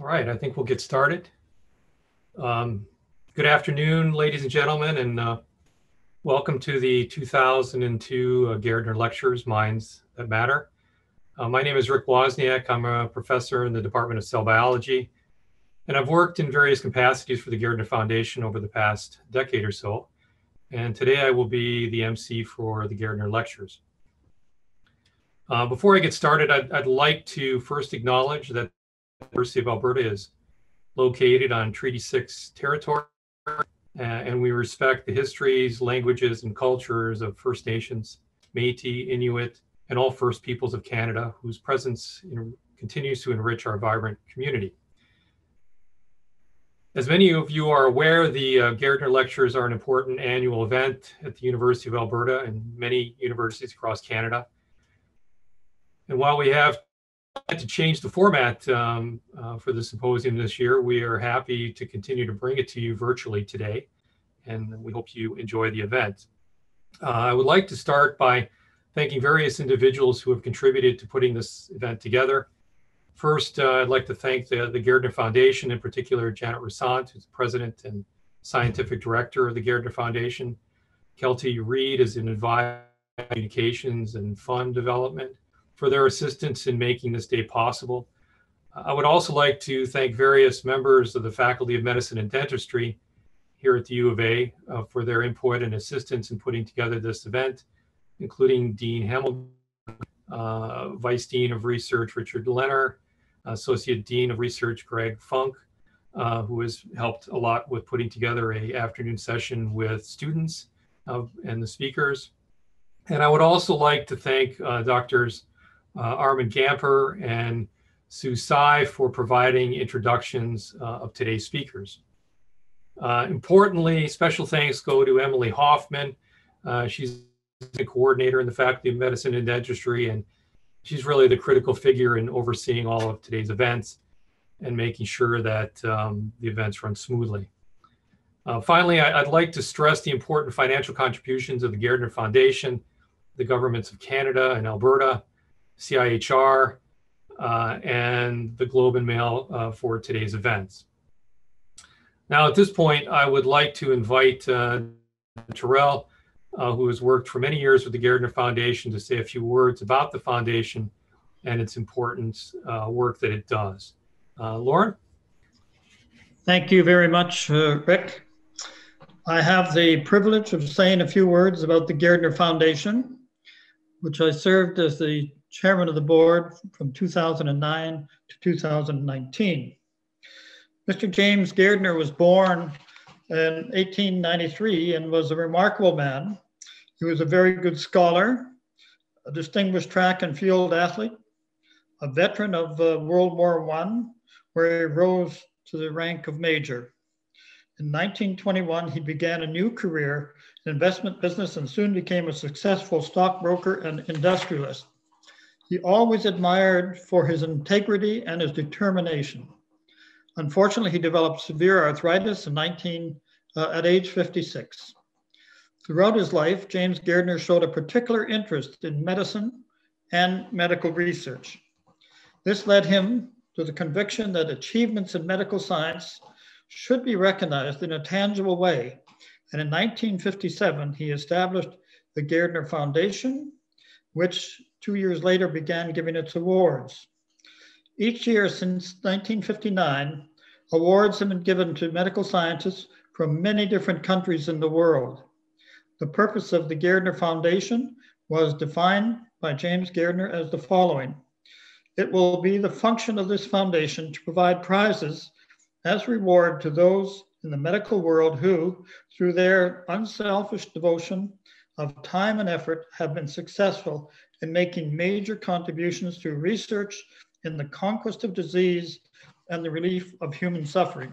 All right, I think we'll get started. Good afternoon, ladies and gentlemen, and welcome to the 2002 Gairdner Lectures, Minds That Matter. My name is Rick Wozniak. I'm a professor in the Department of Cell Biology, and I've worked in various capacities for the Gairdner Foundation over the past decade or so. And today I will be the MC for the Gairdner Lectures. Before I get started, I'd like to first acknowledge that the University of Alberta is located on Treaty 6 territory, and we respect the histories, languages, and cultures of First Nations, Métis, Inuit, and all First Peoples of Canada, whose presence continues to enrich our vibrant community. As many of you are aware, the Gairdner Lectures are an important annual event at the University of Alberta and many universities across Canada. And while we have to change the format for the symposium this year, we are happy to continue to bring it to you virtually today, and we hope you enjoy the event. I would like to start by thanking various individuals who have contributed to putting this event together. First, I'd like to thank the Gairdner Foundation, in particular Janet Rosant, who's the president and scientific director of the Gairdner Foundation. Kelty Reed is an advisor on communications and fund development, for their assistance in making this day possible. I would also like to thank various members of the Faculty of Medicine and Dentistry here at the U of A for their input and assistance in putting together this event, including Dean Hamilton, Vice Dean of Research Richard Lehner, Associate Dean of Research Greg Funk, who has helped a lot with putting together an afternoon session with students and the speakers. And I would also like to thank Doctors Armin Gamper and Sue Tsai for providing introductions of today's speakers. Importantly, special thanks go to Emily Hoffman. She's the coordinator in the Faculty of Medicine and Dentistry, and she's really the critical figure in overseeing all of today's events and making sure that the events run smoothly. Finally, I'd like to stress the important financial contributions of the Gairdner Foundation, the governments of Canada and Alberta, CIHR, and the Globe and Mail for today's events. Now, at this point, I would like to invite Tyrell, who has worked for many years with the Gairdner Foundation, to say a few words about the foundation and its important work that it does. Lauren? Thank you very much, Rick. I have the privilege of saying a few words about the Gairdner Foundation, which I served as the chairman of the board from 2009 to 2019. Mr. James Gairdner was born in 1893 and was a remarkable man. He was a very good scholar, a distinguished track and field athlete, a veteran of World War I, where he rose to the rank of major. In 1921, he began a new career in investment business and soon became a successful stockbroker and industrialist. He always admired for his integrity and his determination. Unfortunately, he developed severe arthritis at age 56. Throughout his life, James Gairdner showed a particular interest in medicine and medical research. This led him to the conviction that achievements in medical science should be recognized in a tangible way. And in 1957, he established the Gairdner Foundation, which 2 years later began giving its awards. Each year since 1959, awards have been given to medical scientists from many different countries in the world. The purpose of the Gairdner Foundation was defined by James Gairdner as the following. It will be the function of this foundation to provide prizes as reward to those in the medical world who, through their unselfish devotion of time and effort, have been successful in making major contributions to research in the conquest of disease and the relief of human suffering,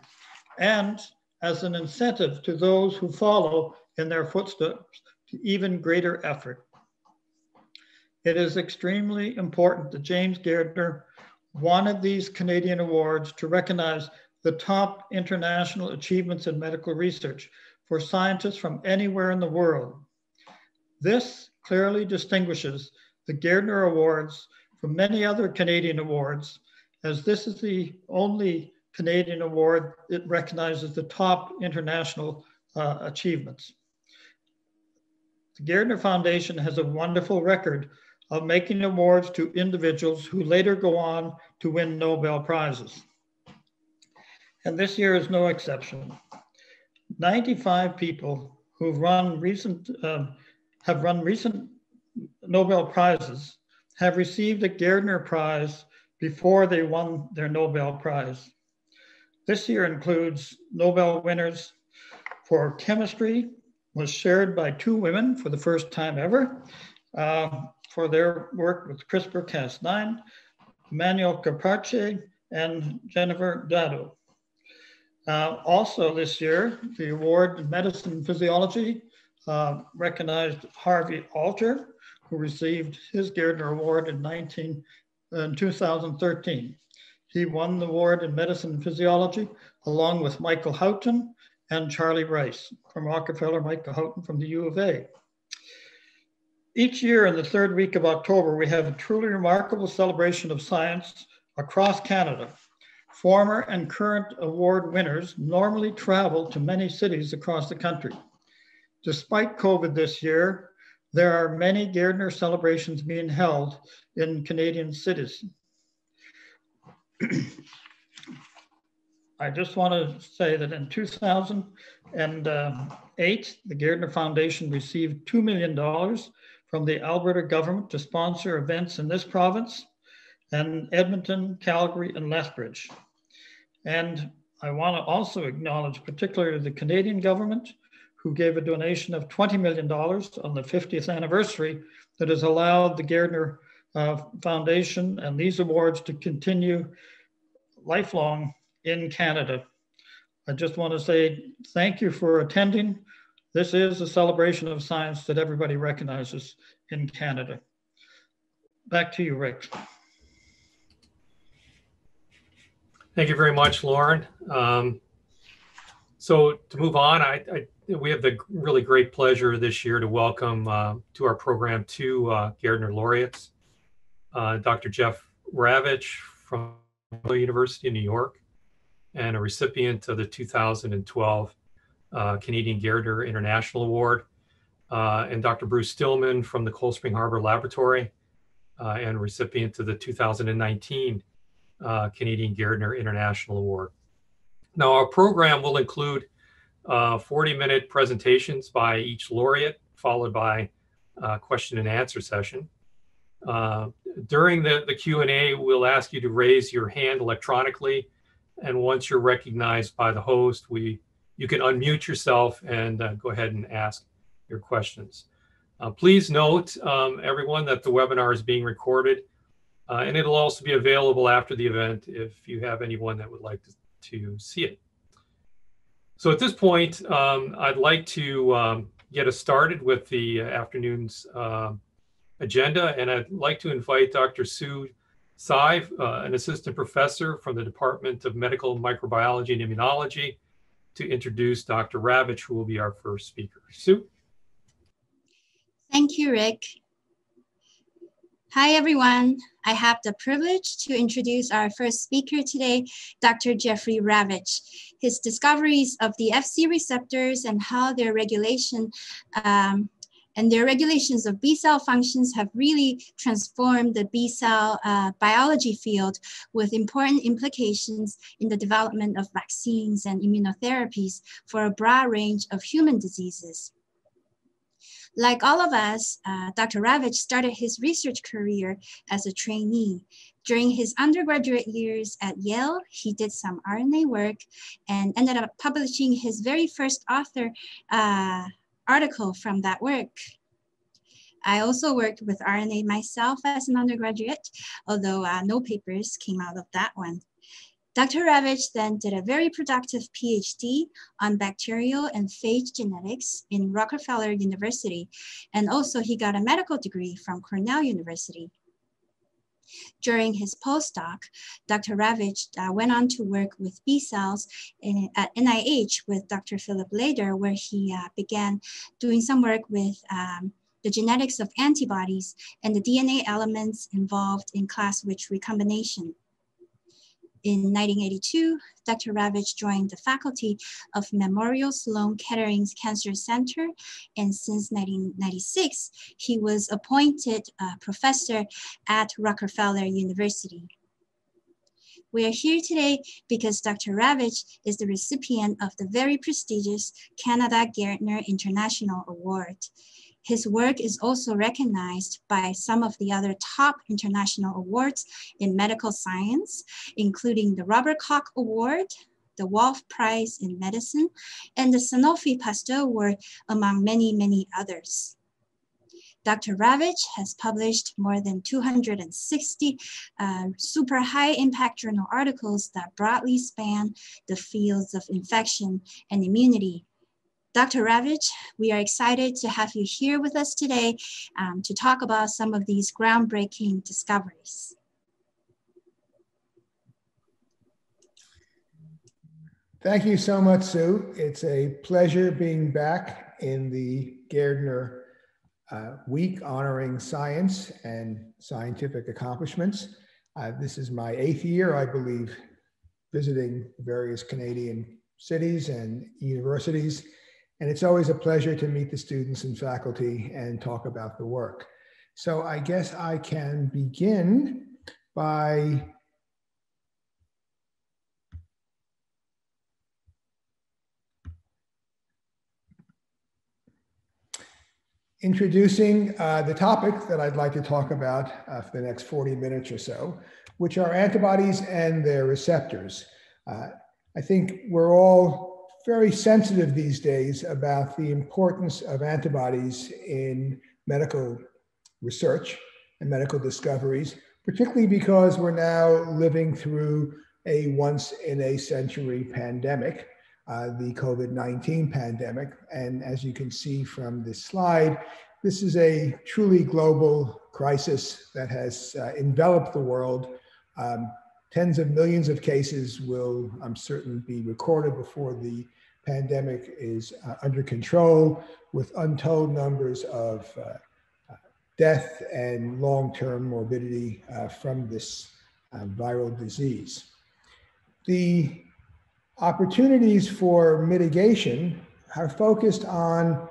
and as an incentive to those who follow in their footsteps to even greater effort. It is extremely important that James Gairdner wanted these Canadian awards to recognize the top international achievements in medical research for scientists from anywhere in the world. This clearly distinguishes the Gairdner Awards from many other Canadian awards as this is the only Canadian award that recognizes the top international achievements. The Gairdner Foundation has a wonderful record of making awards to individuals who later go on to win Nobel Prizes. And this year is no exception. 95 people who've have run recent Nobel Prizes have received a Gairdner Prize before they won their Nobel Prize. This year includes Nobel winners for chemistry, was shared by two women for the first time ever for their work with CRISPR-Cas9, Manuel Caparche and Jennifer Dado. Also this year, the award in medicine and physiology recognized Harvey Alter, who received his Gairdner Award in 2013. He won the award in medicine and physiology along with Michael Houghton and Charlie Rice from Rockefeller, Michael Houghton from the U of A. Each year in the third week of October, we have a truly remarkable celebration of science across Canada. Former and current award winners normally travel to many cities across the country. Despite COVID this year, there are many Gairdner celebrations being held in Canadian cities. I just want to say that in 2008, the Gairdner Foundation received $2 million from the Alberta government to sponsor events in this province and Edmonton, Calgary, and Lethbridge. And I want to also acknowledge particularly the Canadian government, who gave a donation of $20 million on the 50th anniversary that has allowed the Gairdner Foundation and these awards to continue lifelong in Canada. I just want to say thank you for attending. This is a celebration of science that everybody recognizes in Canada. Back to you, Rick. Thank you very much, Lauren. So to move on, we have the really great pleasure this year to welcome to our program two Gairdner laureates, Dr. Jeff Ravetch from the University of New York, and a recipient of the 2012 Canadian Gairdner International Award, and Dr. Bruce Stillman from the Cold Spring Harbor Laboratory, and recipient of the 2019 Canadian Gairdner International Award. Now, our program will include 40-minute presentations by each laureate, followed by a question and answer session. During the Q&A, we'll ask you to raise your hand electronically, and once you're recognized by the host, you can unmute yourself and go ahead and ask your questions. Please note, everyone, that the webinar is being recorded, and it'll also be available after the event if you have anyone that would like to see it. So at this point, I'd like to get us started with the afternoon's agenda, and I'd like to invite Dr. Sue Tsai, an assistant professor from the Department of Medical Microbiology and Immunology, to introduce Dr. Ravetch, who will be our first speaker. Sue? Thank you, Rick. Hi, everyone. I have the privilege to introduce our first speaker today, Dr. Jeffrey Ravetch. His discoveries of the Fc receptors and how their regulation and their regulations of B-cell functions have really transformed the B-cell biology field, with important implications in the development of vaccines and immunotherapies for a broad range of human diseases. Like all of us, Dr. Ravetch started his research career as a trainee. During his undergraduate years at Yale, he did some RNA work and ended up publishing his very first article from that work. I also worked with RNA myself as an undergraduate, although no papers came out of that one. Dr. Ravetch then did a very productive PhD on bacterial and phage genetics in Rockefeller University, and also he got a medical degree from Cornell University. During his postdoc, Dr. Ravetch went on to work with B cells at NIH with Dr. Philip Lehner, where he began doing some work with the genetics of antibodies and the DNA elements involved in class switch recombination. In 1982, Dr. Ravetch joined the faculty of Memorial Sloan Kettering's Cancer Center, and since 1996, he was appointed professor at Rockefeller University. We are here today because Dr. Ravetch is the recipient of the very prestigious Canada Gairdner International Award. His work is also recognized by some of the other top international awards in medical science, including the Robert Koch Award, the Wolf Prize in Medicine, and the Sanofi Pasteur Award, among many, many others. Dr. Ravetch has published more than 260 super high impact journal articles that broadly span the fields of infection and immunity. Dr. Ravetch, we are excited to have you here with us today to talk about some of these groundbreaking discoveries. Thank you so much, Sue. It's a pleasure being back in the Gairdner Week honoring science and scientific accomplishments. This is my 8th year, I believe, visiting various Canadian cities and universities. And it's always a pleasure to meet the students and faculty and talk about the work. So I guess I can begin by introducing the topic that I'd like to talk about for the next 40 minutes or so, which are antibodies and their receptors. I think we're all very sensitive these days about the importance of antibodies in medical research and medical discoveries, particularly because we're now living through a once in a century pandemic, the COVID-19 pandemic. And as you can see from this slide, this is a truly global crisis that has enveloped the world. Tens of millions of cases will, I'm certain, be recorded before the pandemic is under control, with untold numbers of death and long-term morbidity from this viral disease. The opportunities for mitigation are focused on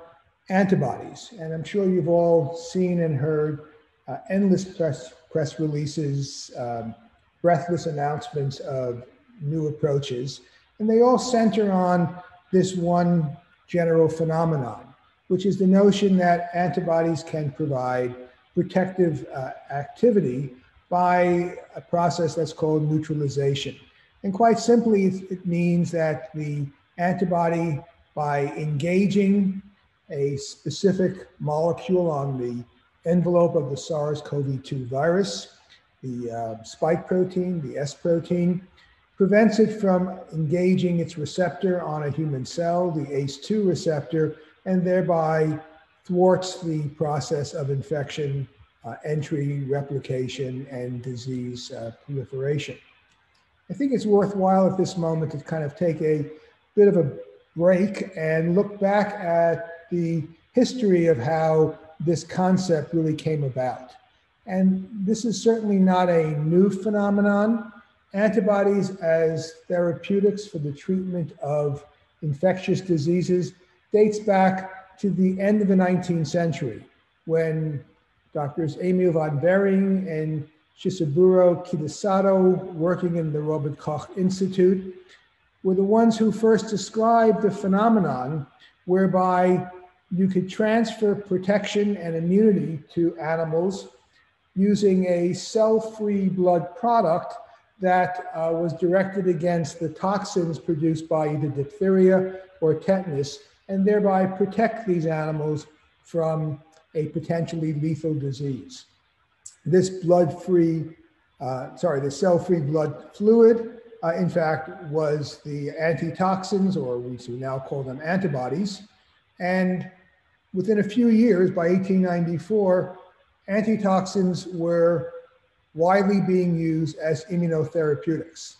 antibodies, and I'm sure you've all seen and heard endless press releases, breathless announcements of new approaches, and they all center on this one general phenomenon, which is the notion that antibodies can provide protective activity by a process that's called neutralization. And quite simply, it means that the antibody, by engaging a specific molecule on the envelope of the SARS-CoV-2 virus, the spike protein, the S protein, prevents it from engaging its receptor on a human cell, the ACE2 receptor, and thereby thwarts the process of infection, entry, replication, and disease proliferation. I think it's worthwhile at this moment to kind of take a bit of a break and look back at the history of how this concept really came about. And this is certainly not a new phenomenon. Antibodies as therapeutics for the treatment of infectious diseases dates back to the end of the 19th century, when doctors Emil von Behring and Shisaburo Kitasato, working in the Robert Koch Institute, were the ones who first described the phenomenon whereby you could transfer protection and immunity to animals using a cell-free blood product that was directed against the toxins produced by either diphtheria or tetanus, and thereby protect these animals from a potentially lethal disease. This cell-free blood fluid, in fact, was the antitoxins, or we now call them antibodies. And within a few years, by 1894, antitoxins were widely being used as immunotherapeutics.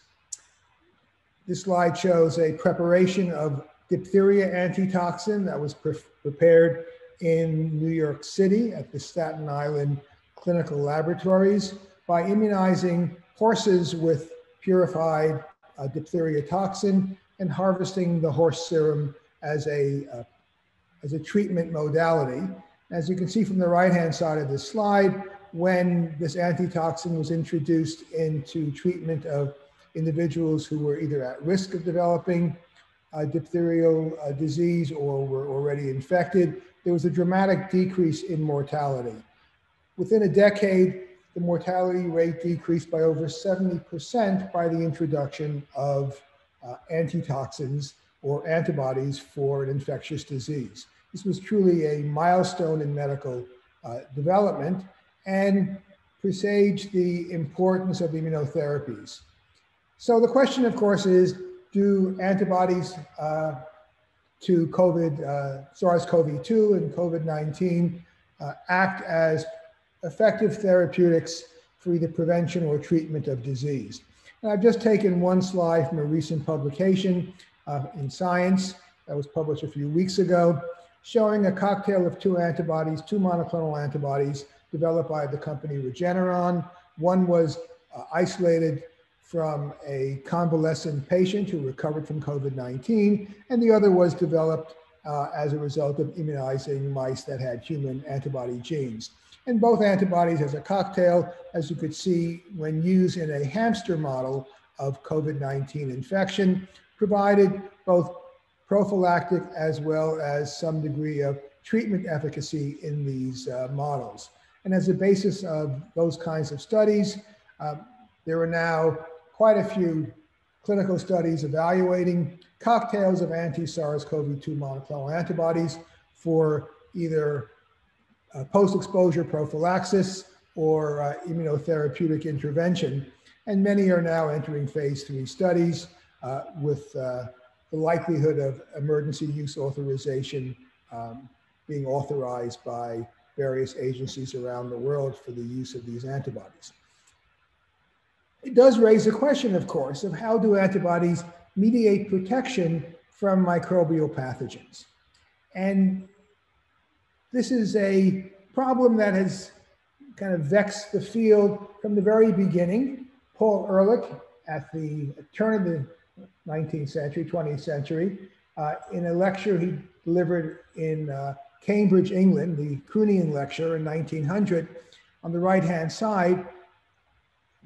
This slide shows a preparation of diphtheria antitoxin that was prepared in New York City at the Staten Island Clinical Laboratories by immunizing horses with purified diphtheria toxin and harvesting the horse serum as a treatment modality. As you can see from the right-hand side of this slide, when this antitoxin was introduced into treatment of individuals who were either at risk of developing diphtherial disease or were already infected, there was a dramatic decrease in mortality. Within a decade, the mortality rate decreased by over 70% by the introduction of antitoxins or antibodies for an infectious disease. This was truly a milestone in medical development and presaged the importance of immunotherapies. So the question, of course, is, do antibodies to SARS-CoV-2 and COVID-19 act as effective therapeutics for either prevention or treatment of disease? And I've just taken one slide from a recent publication in Science that was published a few weeks ago, showing a cocktail of two antibodies, two monoclonal antibodies developed by the company Regeneron. One was isolated from a convalescent patient who recovered from COVID-19, and the other was developed as a result of immunizing mice that had human antibody genes. And both antibodies as a cocktail, as you could see when used in a hamster model of COVID-19 infection, provided both prophylactic as well as some degree of treatment efficacy in these models. And as a basis of those kinds of studies, there are now quite a few clinical studies evaluating cocktails of anti-SARS-CoV-2 monoclonal antibodies for either post-exposure prophylaxis or immunotherapeutic intervention. And many are now entering phase 3 studies with the likelihood of emergency use authorization being authorized by various agencies around the world for the use of these antibodies. It does raise a question, of course, of how do antibodies mediate protection from microbial pathogens? And this is a problem that has kind of vexed the field from the very beginning. Paul Ehrlich, at the turn of the 19th century, 20th century, in a lecture he delivered in Cambridge, England, the Croonian Lecture in 1900, on the right-hand side,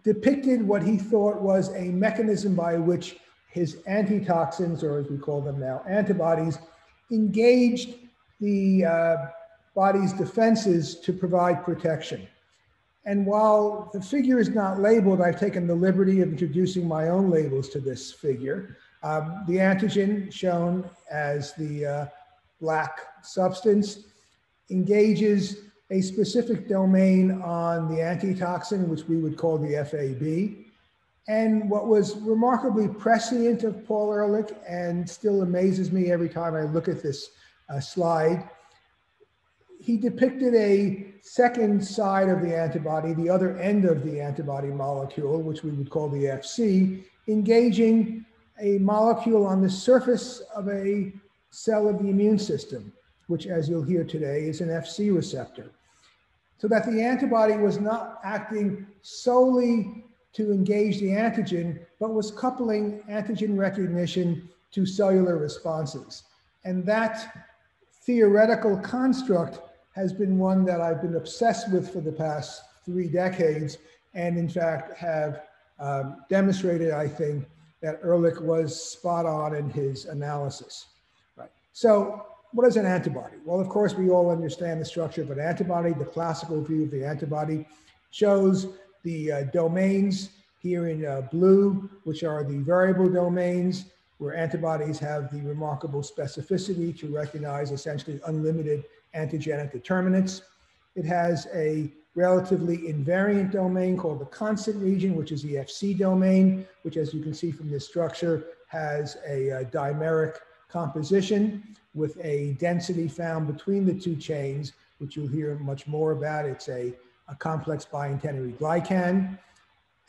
depicted what he thought was a mechanism by which his antitoxins, or as we call them now, antibodies, engaged the body's defenses to provide protection. And while the figure is not labeled, I've taken the liberty of introducing my own labels to this figure. The antigen, shown as the black substance, engages a specific domain on the antitoxin, which we would call the FAB. And what was remarkably prescient of Paul Ehrlich, and still amazes me every time I look at this slide, he depicted a second side of the antibody, the other end of the antibody molecule, which we would call the Fc, engaging a molecule on the surface of a cell of the immune system, which, as you'll hear today, is an Fc receptor. So that the antibody was not acting solely to engage the antigen, but was coupling antigen recognition to cellular responses. And that theoretical construct has been one that I've been obsessed with for the past 3 decades, and in fact have demonstrated, I think, that Ehrlich was spot on in his analysis. Right. So, what is an antibody? Well, of course, we all understand the structure of an antibody. The classical view of the antibody shows the domains here in blue, which are the variable domains, where antibodies have the remarkable specificity to recognize essentially unlimited antigenic determinants. It has a relatively invariant domain called the constant region, which is the Fc domain, which, as you can see from this structure, has a dimeric composition with a density found between the two chains, which you'll hear much more about. It's a complex biintenary glycan.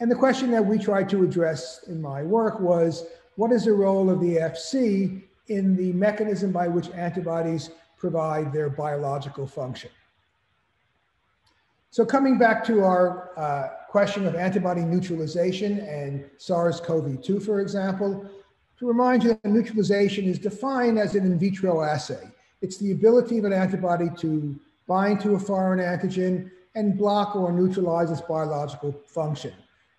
And the question that we tried to address in my work was, what is the role of the Fc in the mechanism by which antibodies provide their biological function? So coming back to our question of antibody neutralization and SARS-CoV-2, for example, to remind you that neutralization is defined as an in vitro assay. It's the ability of an antibody to bind to a foreign antigen and block or neutralize its biological function.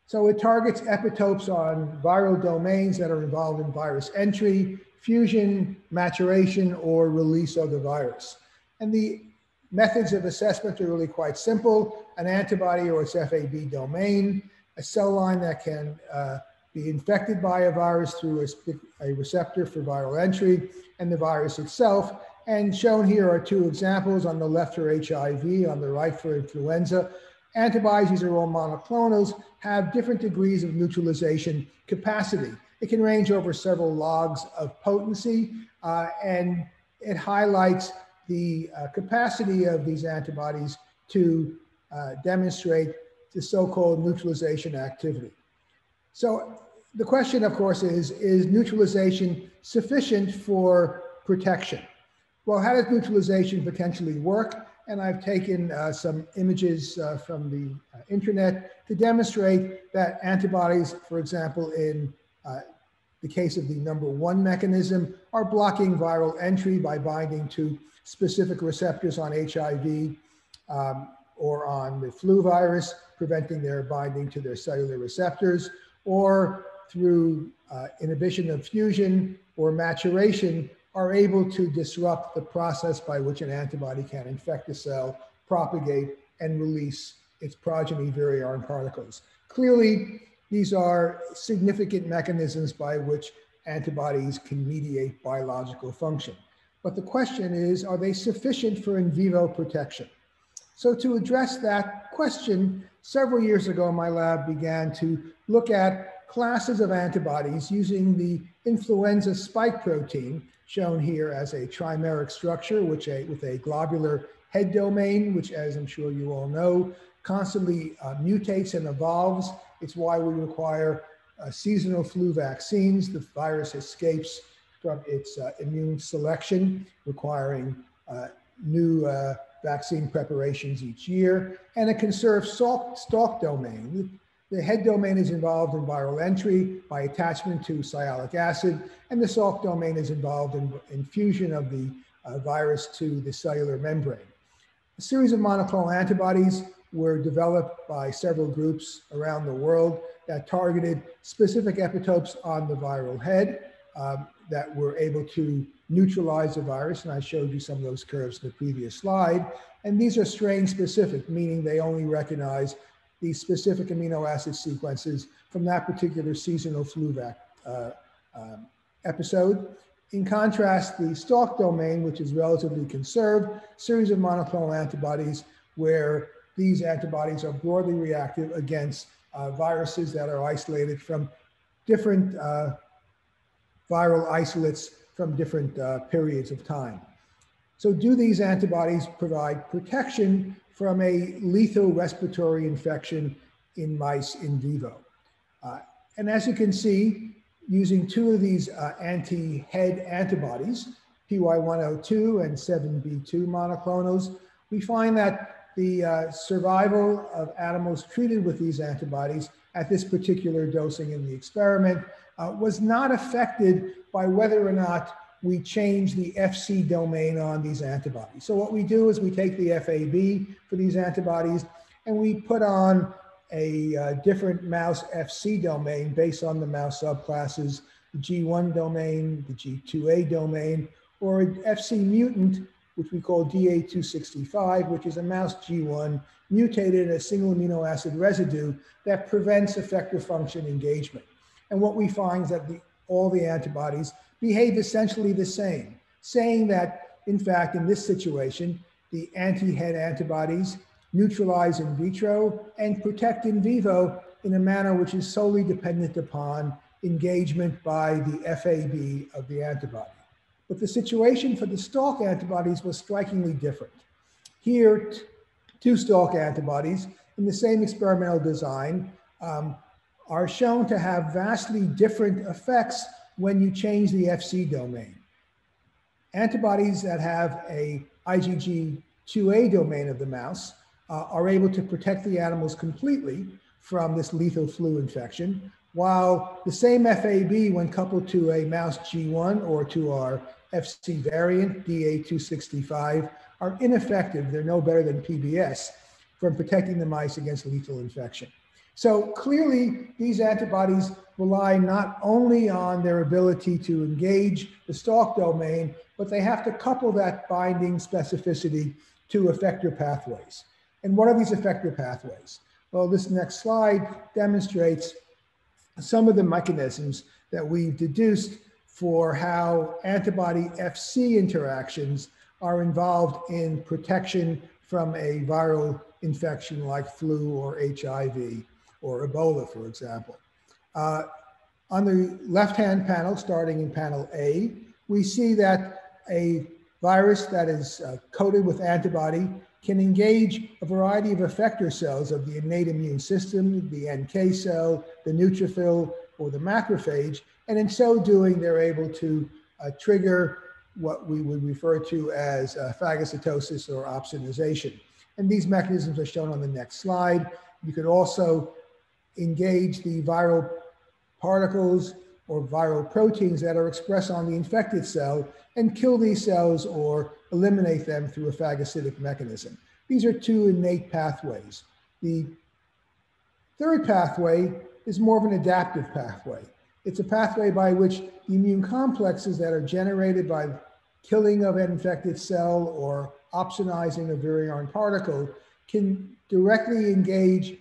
So it targets epitopes on viral domains that are involved in virus entry, fusion, maturation, or release of the virus. And the methods of assessment are really quite simple: an antibody or its FAB domain, a cell line that can be infected by a virus through a receptor for viral entry, and the virus itself. And shown here are two examples, on the left for HIV, on the right for influenza. Antibodies, these are all monoclonals, have different degrees of neutralization capacity. It can range over several logs of potency, and it highlights the capacity of these antibodies to demonstrate the so-called neutralization activity. So the question, of course, is neutralization sufficient for protection? Well, how does neutralization potentially work? And I've taken some images from the internet to demonstrate that antibodies, for example, in the case of the number 1 mechanism, are blocking viral entry by binding to specific receptors on HIV or on the flu virus, preventing their binding to their cellular receptors, or through inhibition of fusion or maturation, are able to disrupt the process by which an antibody can infect a cell, propagate, and release its progeny virion particles. Clearly, these are significant mechanisms by which antibodies can mediate biological function. But the question is, are they sufficient for in vivo protection? So to address that question, several years ago, my lab began to look at classes of antibodies using the influenza spike protein, shown here as a trimeric structure with a globular head domain, which, as I'm sure you all know, constantly mutates and evolves. It's why we require seasonal flu vaccines. The virus escapes from its immune selection, requiring new vaccine preparations each year. And a conserved stalk domain. The head domain is involved in viral entry by attachment to sialic acid, and the stalk domain is involved in fusion of the virus to the cellular membrane. A series of monoclonal antibodies were developed by several groups around the world that targeted specific epitopes on the viral head that were able to neutralize the virus, and I showed you some of those curves in the previous slide. And these are strain specific, meaning they only recognize these specific amino acid sequences from that particular seasonal flu episode. In contrast, the stalk domain, which is relatively conserved, series of monoclonal antibodies where these antibodies are broadly reactive against viruses that are isolated from different viral isolates from different periods of time. So do these antibodies provide protection from a lethal respiratory infection in mice in vivo? And as you can see, using two of these anti-head antibodies, PY102 and 7B2 monoclonals, we find that the survival of animals treated with these antibodies at this particular dosing in the experiment was not affected by whether or not we change the Fc domain on these antibodies. So what we do is we take the FAB for these antibodies and we put on a different mouse Fc domain based on the mouse subclasses, the G1 domain, the G2A domain, or an Fc mutant, which we call DA265, which is a mouse G1 mutated in a single amino acid residue that prevents effector function engagement. And what we find is that all the antibodies behave essentially the same, saying that, in fact, in this situation, the anti-head antibodies neutralize in vitro and protect in vivo in a manner which is solely dependent upon engagement by the FAB of the antibody. But the situation for the stalk antibodies was strikingly different. Here, two stalk antibodies in the same experimental design are shown to have vastly different effects when you change the Fc domain. Antibodies that have a IgG2A domain of the mouse are able to protect the animals completely from this lethal flu infection, while the same FAB, when coupled to a mouse G1 or to our Fc variant, DA265, are ineffective. They're no better than PBS from protecting the mice against lethal infection. So clearly, these antibodies rely not only on their ability to engage the stalk domain, but they have to couple that binding specificity to effector pathways. And what are these effector pathways? Well, this next slide demonstrates some of the mechanisms that we've deduced for how antibody Fc interactions are involved in protection from a viral infection like flu or HIV or Ebola, for example. On the left-hand panel, starting in panel A, we see that a virus that is coated with antibody can engage a variety of effector cells of the innate immune system, the NK cell, the neutrophil, or the macrophage. And in so doing, they're able to trigger what we would refer to as phagocytosis or opsonization. And these mechanisms are shown on the next slide. You could also engage the viral particles or viral proteins that are expressed on the infected cell and kill these cells or eliminate them through a phagocytic mechanism. These are two innate pathways. The third pathway is more of an adaptive pathway. It's a pathway by which the immune complexes that are generated by killing of an infected cell or opsonizing a virion particle can directly engage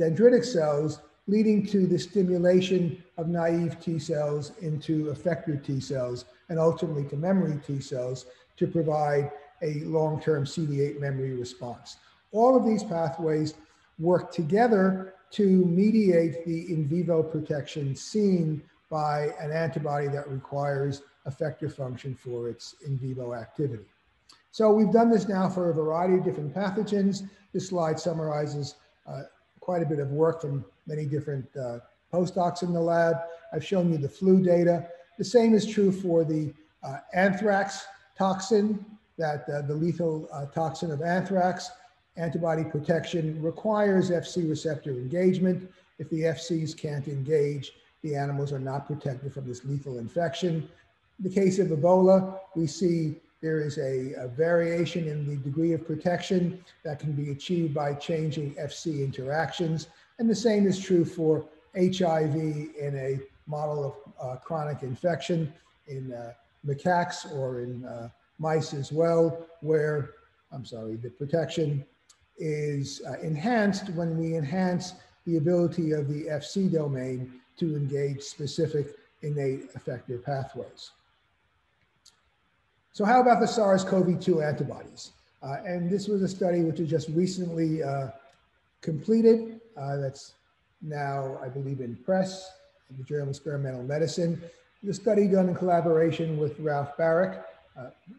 dendritic cells, leading to the stimulation of naive T cells into effector T cells and ultimately to memory T cells to provide a long-term CD8 memory response. All of these pathways work together to mediate the in vivo protection seen by an antibody that requires effector function for its in vivo activity. So we've done this now for a variety of different pathogens. This slide summarizes quite a bit of work from many different postdocs in the lab. I've shown you the flu data. The same is true for the anthrax toxin, that the lethal toxin of anthrax. Antibody protection requires Fc receptor engagement. If the Fcs can't engage, the animals are not protected from this lethal infection. In the case of Ebola, we see there is a variation in the degree of protection that can be achieved by changing Fc interactions. And the same is true for HIV in a model of chronic infection in macaques or in mice as well, where, the protection is enhanced when we enhance the ability of the Fc domain to engage specific innate effector pathways. So how about the SARS-CoV-2 antibodies? And this was a study which was just recently completed. That's now, I believe, in press, in the Journal of Experimental Medicine. The study done in collaboration with Ralph Barrick,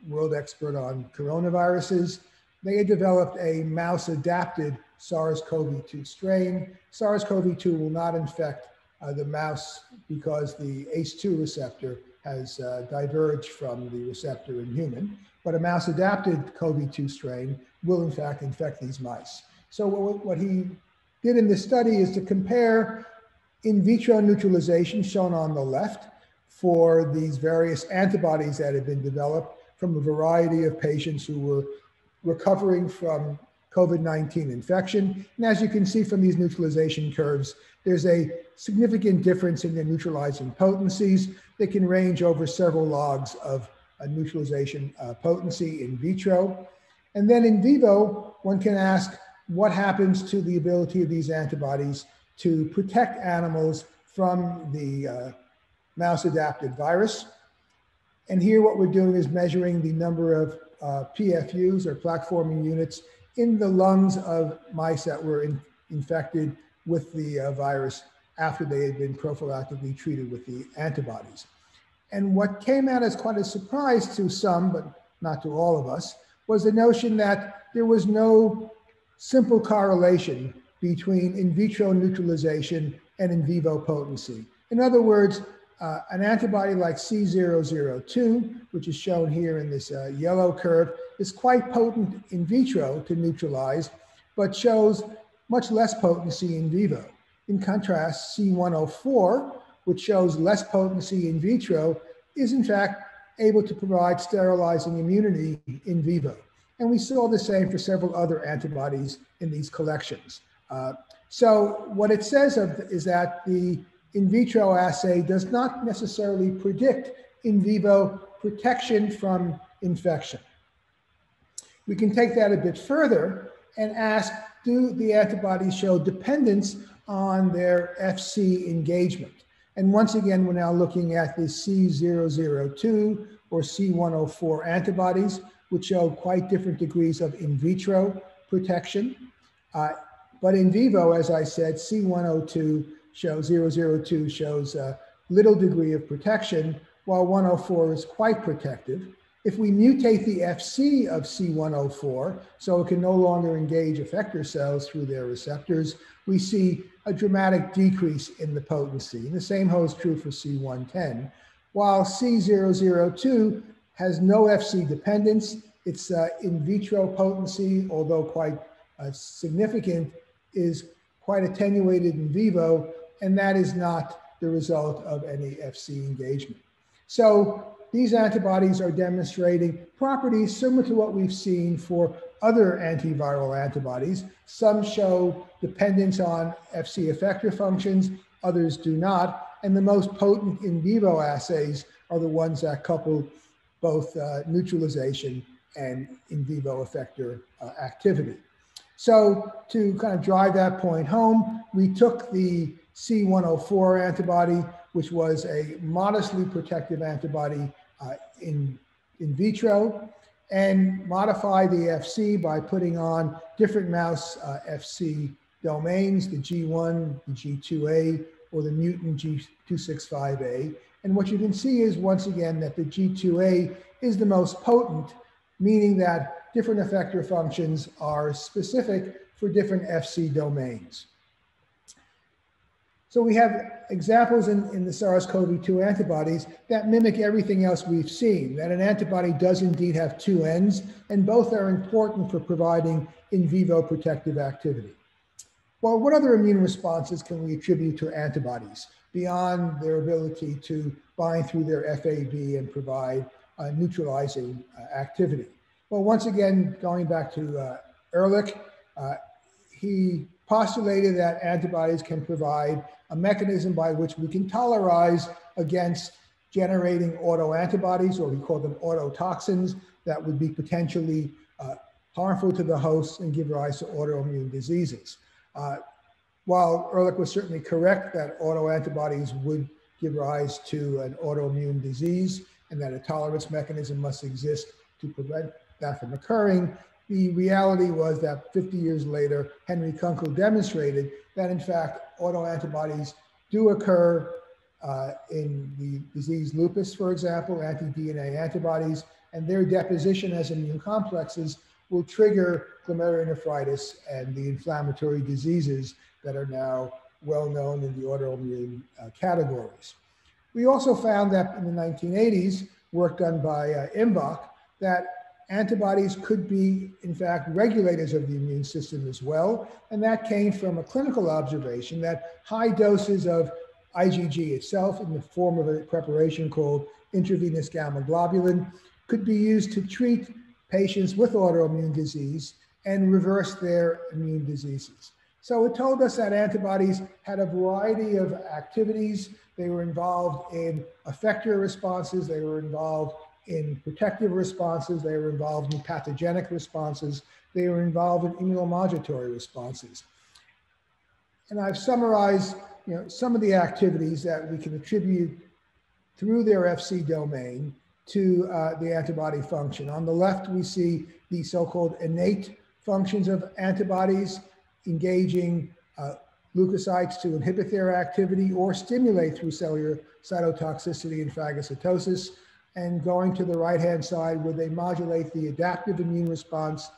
world expert on coronaviruses. They had developed a mouse-adapted SARS-CoV-2 strain. SARS-CoV-2 will not infect the mouse because the ACE2 receptor has diverged from the receptor in human, but a mouse-adapted CoV-2 strain will in fact infect these mice. So what he did in this study is to compare in vitro neutralization, shown on the left, for these various antibodies that had been developed from a variety of patients who were recovering from COVID-19 infection. And as you can see from these neutralization curves, there's a significant difference in their neutralizing potencies. They can range over several logs of a neutralization potency in vitro. And then in vivo, one can ask what happens to the ability of these antibodies to protect animals from the mouse-adapted virus. And here what we're doing is measuring the number of PFUs or plaque-forming units in the lungs of mice that were infected with the virus after they had been prophylactically treated with the antibodies. And what came out as quite a surprise to some, but not to all of us, was the notion that there was no simple correlation between in vitro neutralization and in vivo potency. In other words, an antibody like C002, which is shown here in this yellow curve, is quite potent in vitro to neutralize, but shows much less potency in vivo. In contrast, C104, which shows less potency in vitro, is in fact able to provide sterilizing immunity in vivo. And we saw the same for several other antibodies in these collections. So what it says is that the in vitro assay does not necessarily predict in vivo protection from infection. We can take that a bit further and ask, do the antibodies show dependence on their Fc engagement? And once again, we're now looking at the C002 or C104 antibodies, which show quite different degrees of in vitro protection. But in vivo, as I said, C002 shows a little degree of protection, while 104 is quite protective. If we mutate the Fc of C104, so it can no longer engage effector cells through their receptors, we see a dramatic decrease in the potency. And the same holds true for C110. While C002 has no Fc dependence, its in vitro potency, although quite significant, is quite attenuated in vivo, and that is not the result of any Fc engagement. So these antibodies are demonstrating properties similar to what we've seen for other antiviral antibodies. Some show dependence on Fc effector functions, others do not. And the most potent in vivo assays are the ones that couple both neutralization and in vivo effector activity. So to kind of drive that point home, we took the C104 antibody, which was a modestly protective antibody in vitro, and modify the Fc by putting on different mouse Fc domains, the G1, the G2A, or the mutant G265A. And what you can see is, once again, that the G2A is the most potent, meaning that different effector functions are specific for different Fc domains. So we have examples in the SARS-CoV-2 antibodies that mimic everything else we've seen, that an antibody does indeed have two ends, and both are important for providing in vivo protective activity. Well, what other immune responses can we attribute to antibodies beyond their ability to bind through their FAB and provide neutralizing activity? Well, once again, going back to Ehrlich, he postulated that antibodies can provide a mechanism by which we can tolerize against generating autoantibodies, or we call them autotoxins, that would be potentially harmful to the host and give rise to autoimmune diseases. While Ehrlich was certainly correct that autoantibodies would give rise to an autoimmune disease and that a tolerance mechanism must exist to prevent that from occurring, the reality was that 50 years later, Henry Kunkel demonstrated that, in fact, autoantibodies do occur in the disease lupus, for example, anti-DNA antibodies, and their deposition as immune complexes will trigger glomerulonephritis and the inflammatory diseases that are now well known in the autoimmune categories. We also found that in the 1980s, work done by Imbach, that antibodies could be, in fact, regulators of the immune system as well. And that came from a clinical observation that high doses of IgG itself in the form of a preparation called intravenous gamma globulin could be used to treat patients with autoimmune disease and reverse their immune diseases. So it told us that antibodies had a variety of activities. They were involved in effector responses. They were involved in protective responses, they were involved in pathogenic responses, they were involved in immunomodulatory responses. And I've summarized, you know, some of the activities that we can attribute through their Fc domain to the antibody function. On the left, we see the so-called innate functions of antibodies engaging leukocytes to inhibit their activity or stimulate through cellular cytotoxicity and phagocytosis, and going to the right-hand side where they modulate the adaptive immune response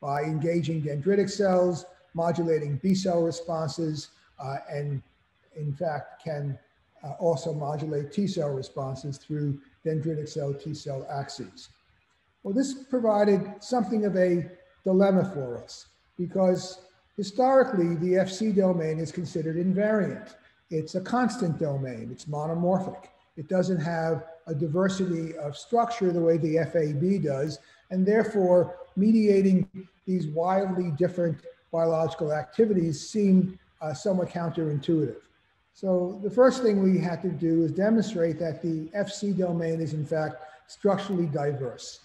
by engaging dendritic cells, modulating B-cell responses, and in fact can also modulate T-cell responses through dendritic cell T-cell axes. Well, this provided something of a dilemma for us. because historically the Fc domain is considered invariant. It's a constant domain, it's monomorphic. It doesn't have a diversity of structure the way the FAB does, and therefore mediating these wildly different biological activities seemed somewhat counterintuitive. So the first thing we had to do is demonstrate that the Fc domain is in fact structurally diverse.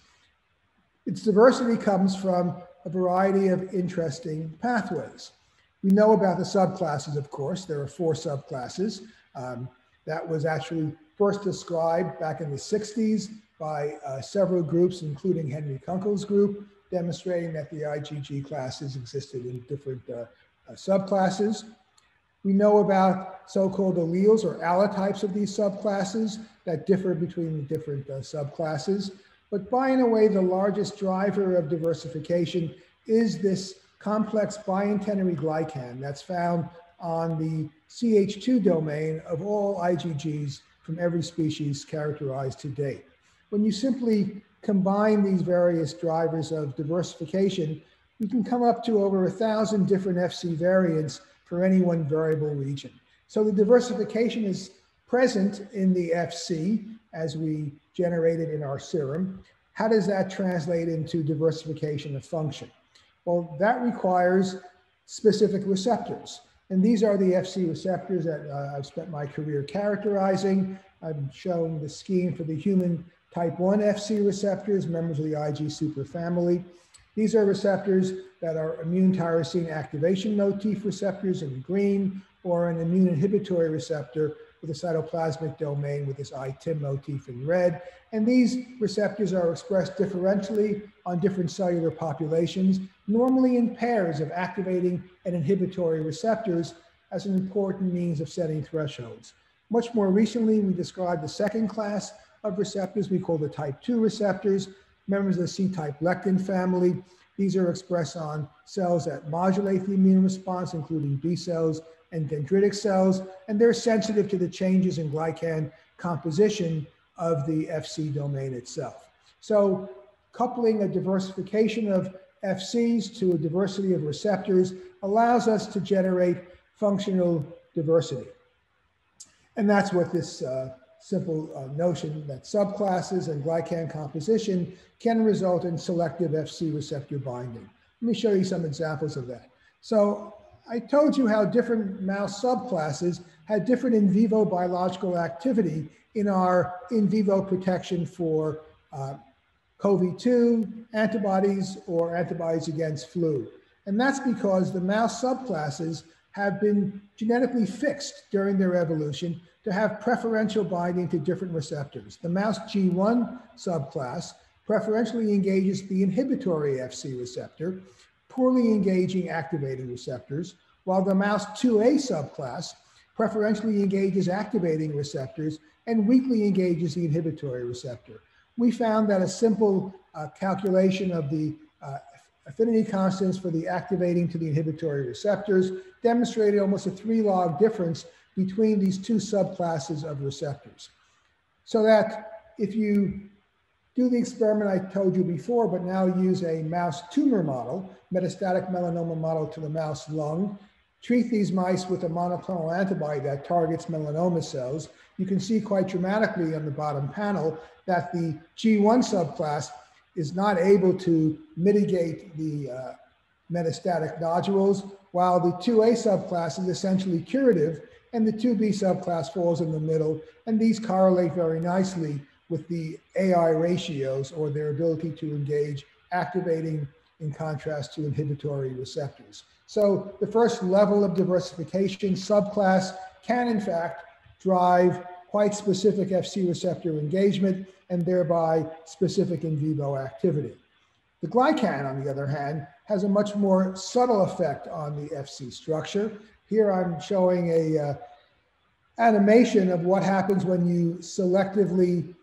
Its diversity comes from a variety of interesting pathways. We know about the subclasses, of course. There are 4 subclasses. That was actually first described back in the 60s by several groups, including Henry Kunkel's group, demonstrating that the IgG classes existed in different subclasses. We know about so-called alleles or allotypes of these subclasses that differ between the different subclasses. But by and away, the largest driver of diversification is this complex bientenary glycan that's found on the CH2 domain of all IgGs from every species characterized to date. When you simply combine these various drivers of diversification, we can come up to over 1,000 different Fc variants for any one variable region. So the diversification is present in the Fc as we generate it in our serum. How does that translate into diversification of function? Well, that requires specific receptors. And these are the Fc receptors that I've spent my career characterizing. I'm showing the scheme for the human type 1 Fc receptors, members of the Ig superfamily. These are receptors that are immune tyrosine activation motif receptors in green, or an immune inhibitory receptor with a cytoplasmic domain with this ITIM motif in red. And these receptors are expressed differentially on different cellular populations, normally in pairs of activating and inhibitory receptors as an important means of setting thresholds. Much more recently, we described the second class of receptors we call the type 2 receptors, members of the C-type lectin family. These are expressed on cells that modulate the immune response, including B cells and dendritic cells, and they're sensitive to the changes in glycan composition of the Fc domain itself. So coupling a diversification of Fcs to a diversity of receptors allows us to generate functional diversity. And that's what this simple notion that subclasses and glycan composition can result in selective Fc receptor binding. Let me show you some examples of that. So I told you how different mouse subclasses had different in vivo biological activity in our in vivo protection for COVID-2 antibodies or antibodies against flu. And that's because the mouse subclasses have been genetically fixed during their evolution to have preferential binding to different receptors. The mouse G1 subclass preferentially engages the inhibitory Fc receptor, poorly engaging activating receptors, while the mouse 2A subclass preferentially engages activating receptors and weakly engages the inhibitory receptor. We found that a simple calculation of the affinity constants for the activating to the inhibitory receptors demonstrated almost a 3-log difference between these 2 subclasses of receptors. So that if you do the experiment I told you before, but now use a mouse tumor model, metastatic melanoma model to the mouse lung, treat these mice with a monoclonal antibody that targets melanoma cells, you can see quite dramatically on the bottom panel that the G1 subclass is not able to mitigate the metastatic nodules, while the 2A subclass is essentially curative, and the 2B subclass falls in the middle, and these correlate very nicely with the AI ratios, or their ability to engage activating in contrast to inhibitory receptors. So the first level of diversification, subclass, can in fact drive quite specific Fc receptor engagement and thereby specific in vivo activity. The glycan, on the other hand, has a much more subtle effect on the Fc structure. Here I'm showing a animation of what happens when you selectively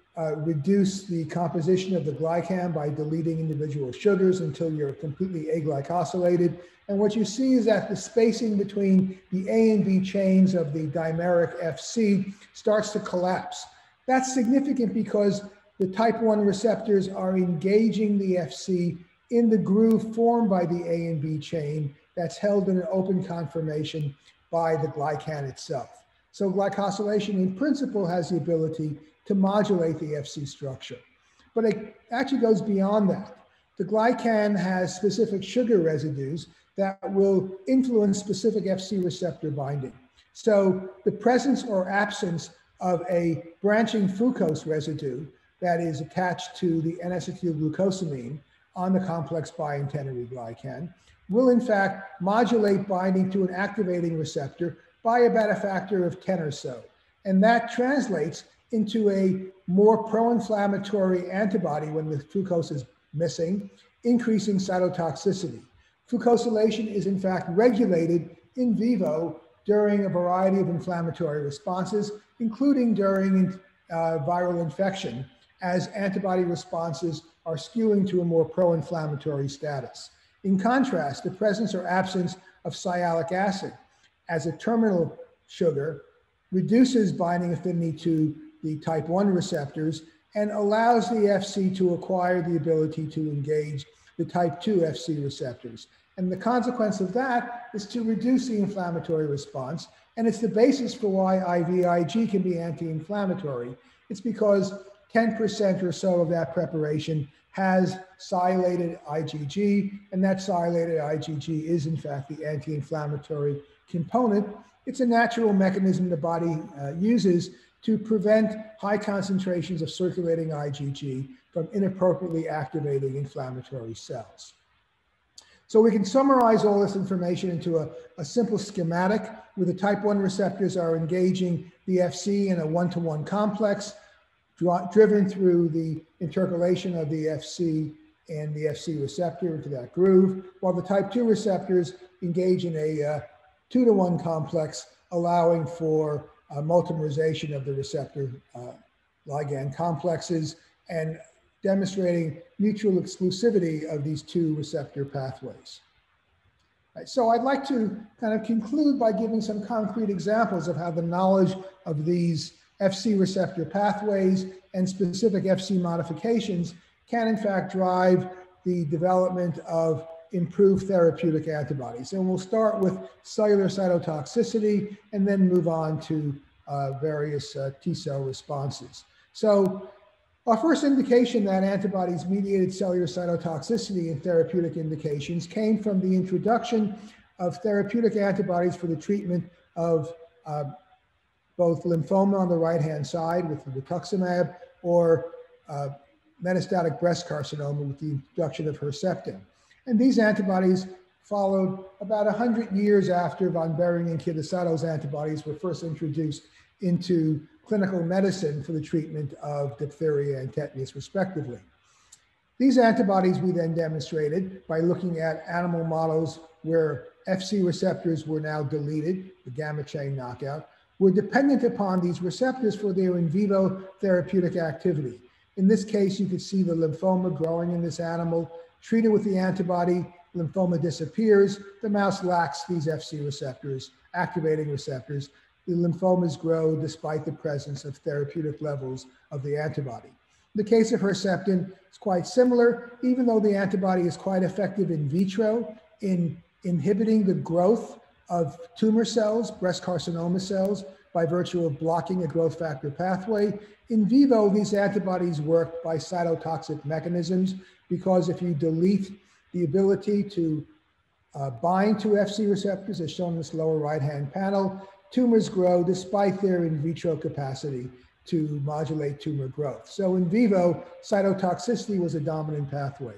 reduce the composition of the glycan by deleting individual sugars until you're completely aglycosylated. And what you see is that the spacing between the A and B chains of the dimeric Fc starts to collapse. That's significant because the type 1 receptors are engaging the Fc in the groove formed by the A and B chain that's held in an open conformation by the glycan itself. So glycosylation in principle has the ability to modulate the Fc structure. But it actually goes beyond that. The glycan has specific sugar residues that will influence specific Fc receptor binding. So the presence or absence of a branching fructose residue that is attached to the N-acetylglucosamine on the complex bientenary glycan will in fact modulate binding to an activating receptor by about a factor of 10 or so. And that translates into a more pro-inflammatory antibody when the fructose is missing, increasing cytotoxicity. Fucosylation is in fact regulated in vivo during a variety of inflammatory responses, including during viral infection, as antibody responses are skewing to a more pro-inflammatory status. In contrast, the presence or absence of sialic acid as a terminal sugar reduces binding affinity to the type 1 receptors and allows the Fc to acquire the ability to engage the type 2 Fc receptors. And the consequence of that is to reduce the inflammatory response. And it's the basis for why IVIG can be anti-inflammatory. It's because 10% or so of that preparation has sialylated IgG, and that sialylated IgG is in fact the anti-inflammatory component. It's a natural mechanism the body uses to prevent high concentrations of circulating IgG from inappropriately activating inflammatory cells. So we can summarize all this information into a simple schematic where the type 1 receptors are engaging the Fc in a one-to-one complex driven through the intercalation of the Fc and the Fc receptor into that groove, while the type 2 receptors engage in a two-to-one complex, allowing for multimerization of the receptor ligand complexes and demonstrating mutual exclusivity of these two receptor pathways. Right, so I'd like to kind of conclude by giving some concrete examples of how the knowledge of these Fc receptor pathways and specific Fc modifications can in fact drive the development of improved therapeutic antibodies. And we'll start with cellular cytotoxicity and then move on to various T cell responses. So our first indication that antibodies mediated cellular cytotoxicity in therapeutic indications came from the introduction of therapeutic antibodies for the treatment of both lymphoma on the right-hand side with the rituximab or metastatic breast carcinoma with the introduction of Herceptin. And these antibodies followed about 100 years after von Behring and Kitasato's antibodies were first introduced into clinical medicine for the treatment of diphtheria and tetanus, respectively. These antibodies we then demonstrated by looking at animal models where Fc receptors were now deleted, the gamma chain knockout, were dependent upon these receptors for their in vivo therapeutic activity. In this case, you could see the lymphoma growing in this animal. Treated with the antibody, lymphoma disappears. The mouse lacks these Fc receptors, activating receptors. The lymphomas grow despite the presence of therapeutic levels of the antibody. In the case of Herceptin, it's quite similar. Even though the antibody is quite effective in vitro in inhibiting the growth of tumor cells, breast carcinoma cells, by virtue of blocking a growth factor pathway, in vivo, these antibodies work by cytotoxic mechanisms, because if you delete the ability to bind to Fc receptors, as shown in this lower right-hand panel, tumors grow despite their in vitro capacity to modulate tumor growth. So in vivo, cytotoxicity was a dominant pathway.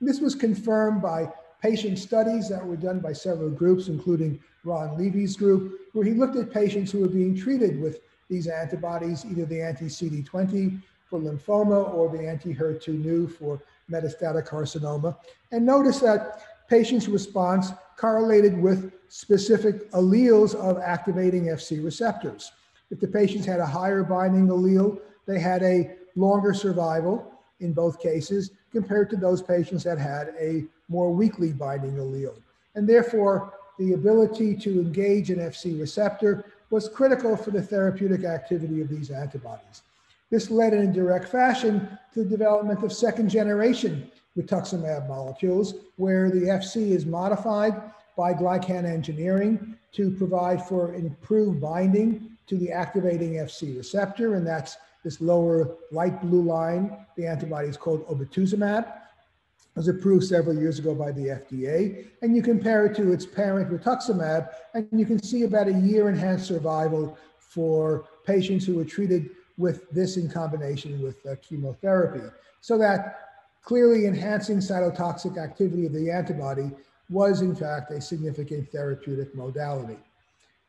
And this was confirmed by patient studies that were done by several groups, including Ron Levy's group, where he looked at patients who were being treated with these antibodies, either the anti-CD20 for lymphoma or the anti-HER2/Nu for metastatic carcinoma, and notice that patients' response correlated with specific alleles of activating Fc receptors. If the patients had a higher binding allele, they had a longer survival in both cases compared to those patients that had a more weakly binding allele. And therefore, the ability to engage an Fc receptor was critical for the therapeutic activity of these antibodies. This led in a direct fashion to the development of second-generation rituximab molecules, where the Fc is modified by glycan engineering to provide for improved binding to the activating Fc receptor, and that's this lower light blue line. The antibody is called obinutuzumab. It was approved several years ago by the FDA, and you compare it to its parent rituximab, and you can see about a year enhanced survival for patients who were treated with this in combination with chemotherapy. So that clearly enhancing cytotoxic activity of the antibody was in fact a significant therapeutic modality.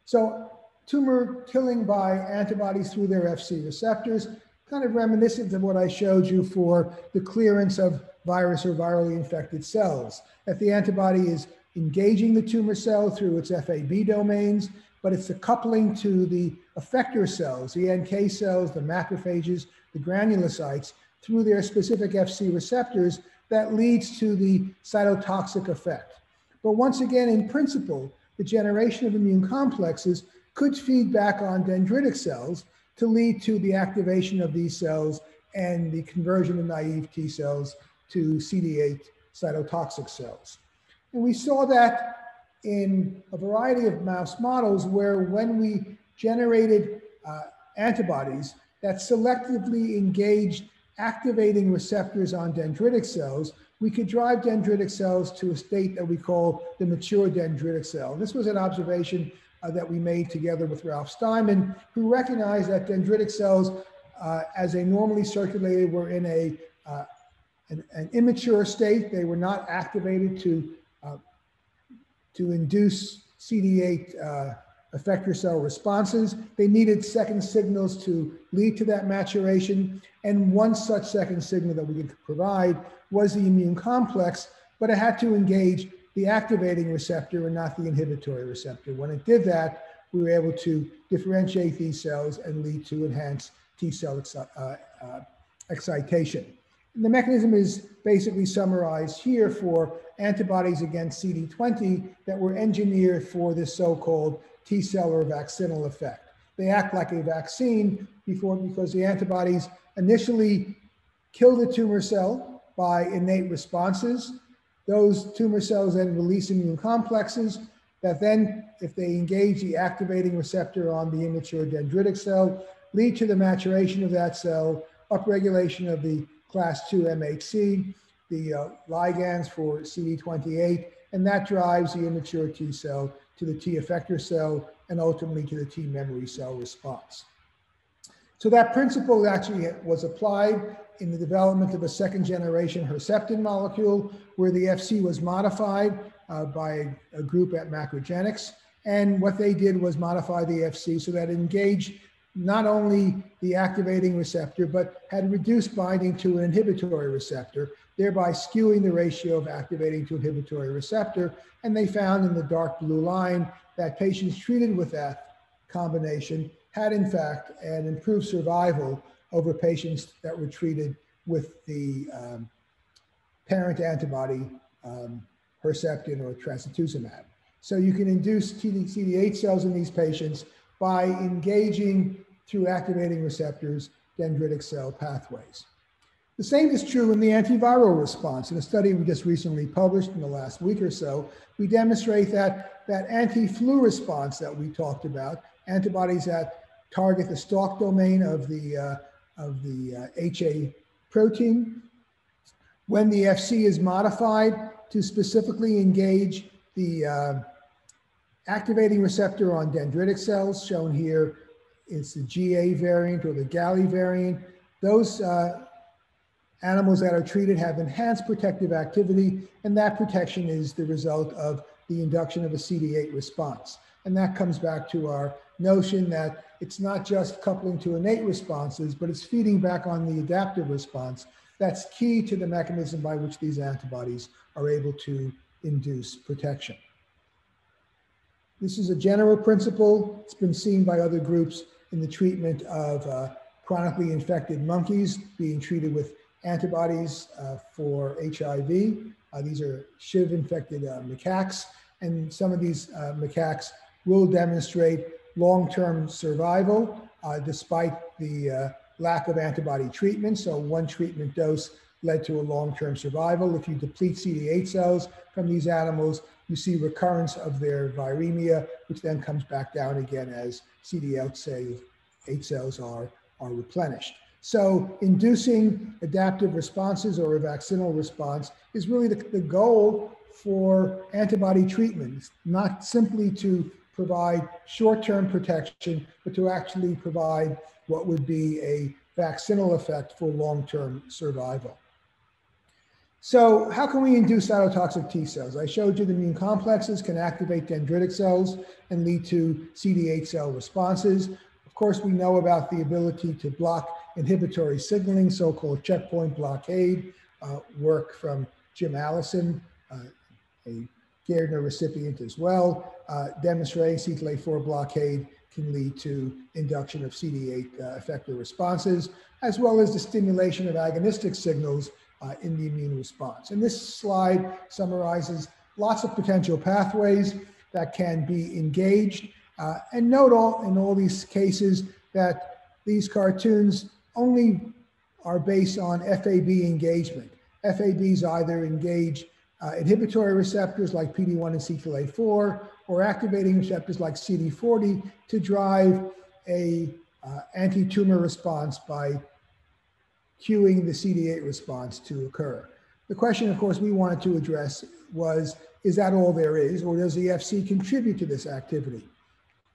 So tumor killing by antibodies through their Fc receptors, kind of reminiscent of what I showed you for the clearance of virus or virally infected cells. If the antibody is engaging the tumor cell through its FAB domains, but it's the coupling to the effector cells, the NK cells, the macrophages, the granulocytes, through their specific Fc receptors that leads to the cytotoxic effect. But once again, in principle, the generation of immune complexes could feed back on dendritic cells to lead to the activation of these cells and the conversion of naive T cells to CD8 cytotoxic cells. And we saw that in a variety of mouse models where when we generated antibodies that selectively engaged activating receptors on dendritic cells, we could drive dendritic cells to a state that we call the mature dendritic cell. This was an observation that we made together with Ralph Steinman, who recognized that dendritic cells, as they normally circulated, were in an immature state. They were not activated to induce CD8 effector cell responses. They needed second signals to lead to that maturation. And one such second signal that we could provide was the immune complex, but it had to engage the activating receptor and not the inhibitory receptor. When it did that, we were able to differentiate these cells and lead to enhanced T cell excitation. The mechanism is basically summarized here for antibodies against CD20 that were engineered for this so-called T cell or vaccinal effect. They act like a vaccine because the antibodies initially kill the tumor cell by innate responses. Those tumor cells then release immune complexes that then, if they engage the activating receptor on the immature dendritic cell, lead to the maturation of that cell, upregulation of the class 2 MHC, the ligands for CD28, and that drives the immature T cell to the T effector cell and ultimately to the T memory cell response. So that principle actually was applied in the development of a second generation Herceptin molecule where the Fc was modified by a group at Macrogenics. And what they did was modify the Fc so that it engaged not only the activating receptor, but had reduced binding to an inhibitory receptor, thereby skewing the ratio of activating to inhibitory receptor. And they found in the dark blue line that patients treated with that combination had in fact an improved survival over patients that were treated with the parent antibody, Herceptin or trastuzumab. So you can induce CD8 cells in these patients by engaging through activating receptors, dendritic cell pathways. The same is true in the antiviral response. In a study we just recently published in the last week or so, we demonstrate that anti-flu response that we talked about, antibodies that target the stalk domain of the HA protein, when the Fc is modified to specifically engage the activating receptor on dendritic cells, shown here is the GA variant or the Galli variant. Those animals that are treated have enhanced protective activity, and that protection is the result of the induction of a CD8 response. And that comes back to our notion that it's not just coupling to innate responses, but it's feeding back on the adaptive response. That's key to the mechanism by which these antibodies are able to induce protection. This is a general principle. It's been seen by other groups in the treatment of chronically infected monkeys being treated with antibodies for HIV. These are SHIV-infected macaques, and some of these macaques will demonstrate long-term survival despite the lack of antibody treatment. So one treatment dose led to a long-term survival. If you deplete CD8 cells from these animals, you see recurrence of their viremia, which then comes back down again as CD8 cells are replenished. So inducing adaptive responses or a vaccinal response is really the goal for antibody treatments, not simply to provide short-term protection, but to actually provide what would be a vaccinal effect for long-term survival. So how can we induce cytotoxic T cells? I showed you the immune complexes can activate dendritic cells and lead to CD8 cell responses. Of course, we know about the ability to block inhibitory signaling, so-called checkpoint blockade, work from Jim Allison, a Gairdner recipient as well, demonstrating CTLA-4 blockade can lead to induction of CD8 effector responses, as well as the stimulation of agonistic signals in the immune response. And this slide summarizes lots of potential pathways that can be engaged. And note in all these cases that these cartoons only are based on FAB engagement. FABs either engage inhibitory receptors like PD-1 and CTLA-4, or activating receptors like CD40 to drive a anti-tumor response by cueing the CD8 response to occur. The question, of course, we wanted to address was, is that all there is, or does the Fc contribute to this activity?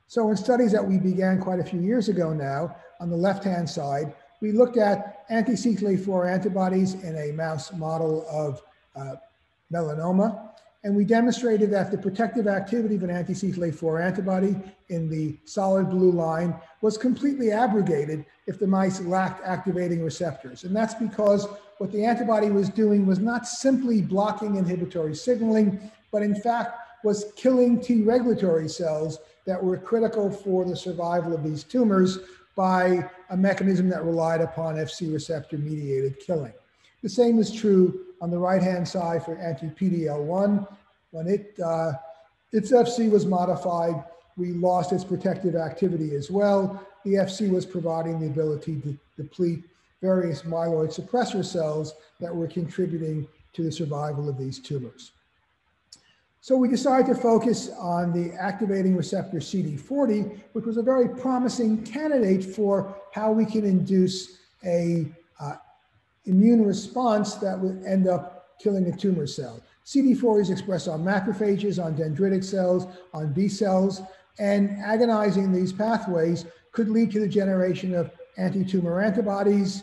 So in studies that we began quite a few years ago now, on the left-hand side, we looked at anti-CTLA-4 antibodies in a mouse model of melanoma. And we demonstrated that the protective activity of an anti-CTLA-4 antibody in the solid blue line was completely abrogated if the mice lacked activating receptors. And that's because what the antibody was doing was not simply blocking inhibitory signaling, but in fact was killing T regulatory cells that were critical for the survival of these tumors by a mechanism that relied upon Fc receptor-mediated killing. The same is true on the right-hand side for anti-PD-L1. When its Fc was modified, we lost its protective activity as well. The Fc was providing the ability to deplete various myeloid suppressor cells that were contributing to the survival of these tumors. So we decided to focus on the activating receptor CD40, which was a very promising candidate for how we can induce a immune response that would end up killing a tumor cell. CD40 is expressed on macrophages, on dendritic cells, on B cells, and agonizing these pathways could lead to the generation of anti-tumor antibodies,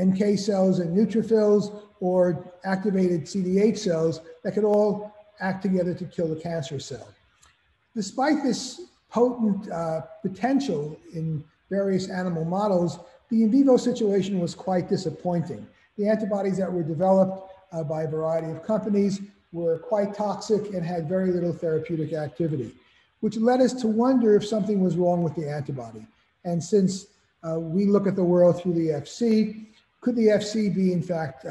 NK cells and neutrophils, or activated CD8 cells that could all act together to kill the cancer cell. Despite this potent potential in various animal models, the in vivo situation was quite disappointing. The antibodies that were developed by a variety of companies were quite toxic and had very little therapeutic activity, which led us to wonder if something was wrong with the antibody. And since we look at the world through the Fc, could the Fc be in fact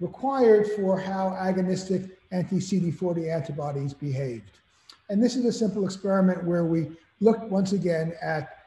required for how agonistic anti-CD40 antibodies behaved? And this is a simple experiment where we looked once again at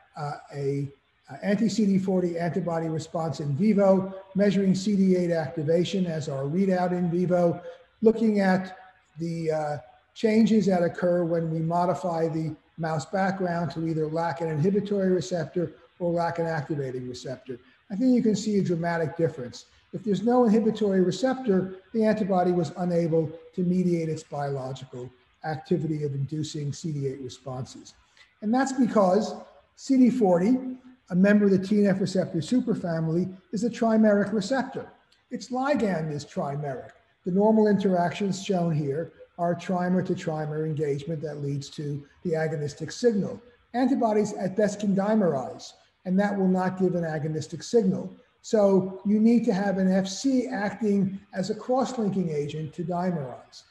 anti-CD40 antibody response in vivo, measuring CD8 activation as our readout in vivo, looking at the changes that occur when we modify the mouse background to either lack an inhibitory receptor or lack an activating receptor. I think you can see a dramatic difference. If there's no inhibitory receptor, the antibody was unable to mediate its biological activity of inducing CD8 responses. And that's because CD40, a member of the TNF receptor superfamily, is a trimeric receptor. Its ligand is trimeric. The normal interactions shown here are trimer-to-trimer engagement that leads to the agonistic signal. Antibodies at best can dimerize, and that will not give an agonistic signal. So you need to have an Fc acting as a cross-linking agent to dimerize,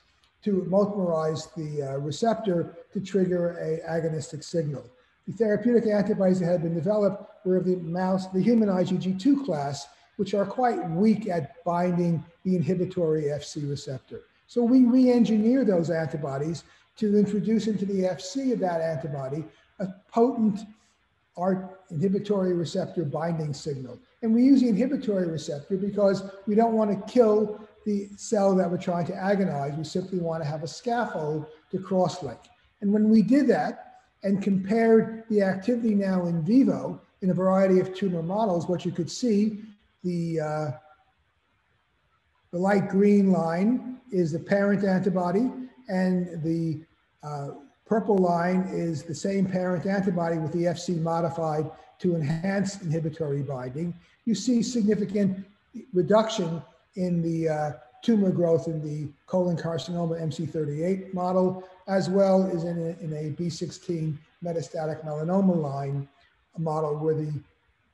to multimerize the receptor to trigger an agonistic signal. The therapeutic antibodies that had been developed were of the human IgG2 class, which are quite weak at binding the inhibitory Fc receptor. So we re-engineer those antibodies to introduce into the Fc of that antibody a potent our inhibitory receptor binding signal. And we use the inhibitory receptor because we don't want to kill the cell that we're trying to agonize. We simply want to have a scaffold to cross-link. And when we did that and compared the activity now in vivo in a variety of tumor models, what you could see, the light green line is the parent antibody, and the purple line is the same parent antibody with the Fc modified to enhance inhibitory binding. You see significant reduction in the tumor growth in the colon carcinoma MC38 model, as well as in a B16 metastatic melanoma line model where the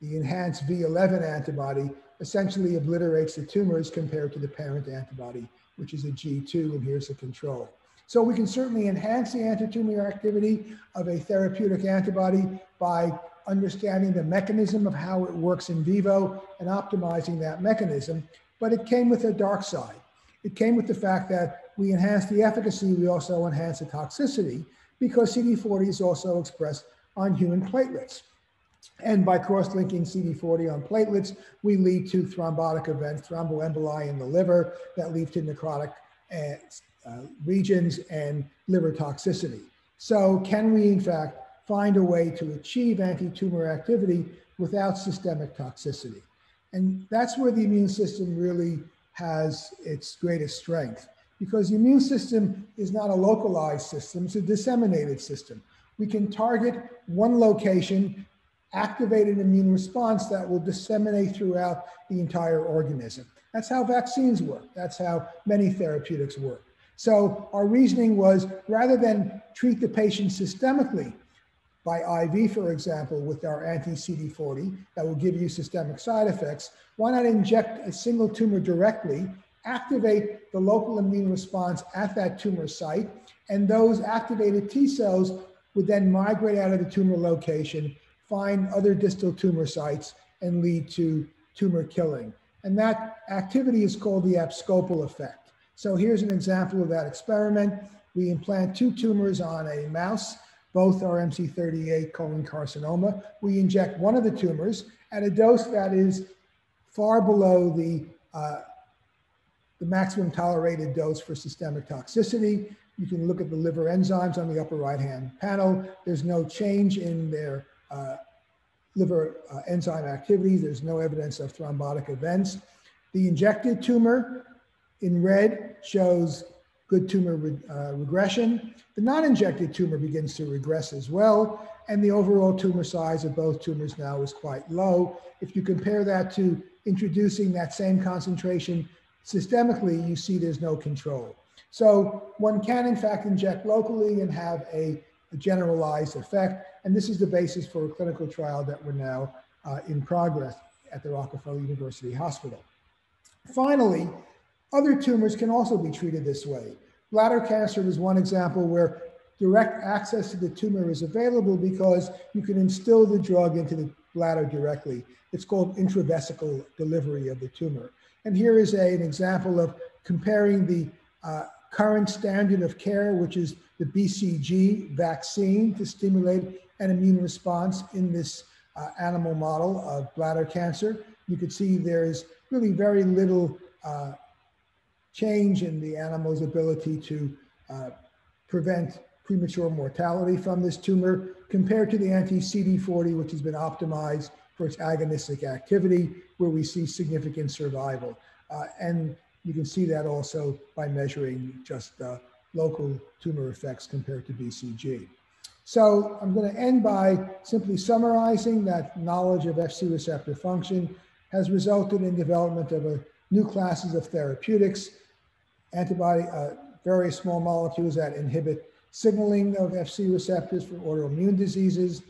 enhanced V11 antibody essentially obliterates the tumors compared to the parent antibody, which is a G2, and here's the control. So we can certainly enhance the antitumor activity of a therapeutic antibody by understanding the mechanism of how it works in vivo and optimizing that mechanism. But it came with a dark side. It came with the fact that we enhance the efficacy, we also enhance the toxicity, because CD40 is also expressed on human platelets. And by cross-linking CD40 on platelets, we lead to thrombotic events, thromboemboli in the liver that lead to necrotic regions and liver toxicity. So can we, in fact, find a way to achieve anti-tumor activity without systemic toxicity? And that's where the immune system really has its greatest strength, because the immune system is not a localized system, it's a disseminated system. We can target one location, activate an immune response that will disseminate throughout the entire organism. That's how vaccines work. That's how many therapeutics work. So our reasoning was, rather than treat the patient systemically by IV, for example, with our anti-CD40 that will give you systemic side effects, why not inject a single tumor directly, activate the local immune response at that tumor site, and those activated T cells would then migrate out of the tumor location, find other distal tumor sites, and lead to tumor killing. And that activity is called the abscopal effect. So here's an example of that experiment. We implant two tumors on a mouse, both are MC38 colon carcinoma. We inject one of the tumors at a dose that is far below the maximum tolerated dose for systemic toxicity. You can look at the liver enzymes on the upper right-hand panel. There's no change in their liver enzyme activity. There's no evidence of thrombotic events. The injected tumor in red shows good tumor regression. The non-injected tumor begins to regress as well, and the overall tumor size of both tumors now is quite low. If you compare that to introducing that same concentration systemically, you see there's no control. So one can, in fact, inject locally and have a generalized effect, and this is the basis for a clinical trial that we're now in progress at the Rockefeller University Hospital. Finally, other tumors can also be treated this way. Bladder cancer is one example where direct access to the tumor is available because you can instill the drug into the bladder directly. It's called intravesical delivery of the tumor. And here is an example of comparing the current standard of care, which is the BCG vaccine, to stimulate an immune response in this animal model of bladder cancer. You could see there is really very little change in the animal's ability to prevent premature mortality from this tumor compared to the anti-CD40, which has been optimized for its agonistic activity, where we see significant survival. And you can see that also by measuring just local tumor effects compared to BCG. So I'm going to end by simply summarizing that knowledge of Fc receptor function has resulted in development of new classes of therapeutics, antibody, very small molecules that inhibit signaling of Fc receptors for autoimmune diseases,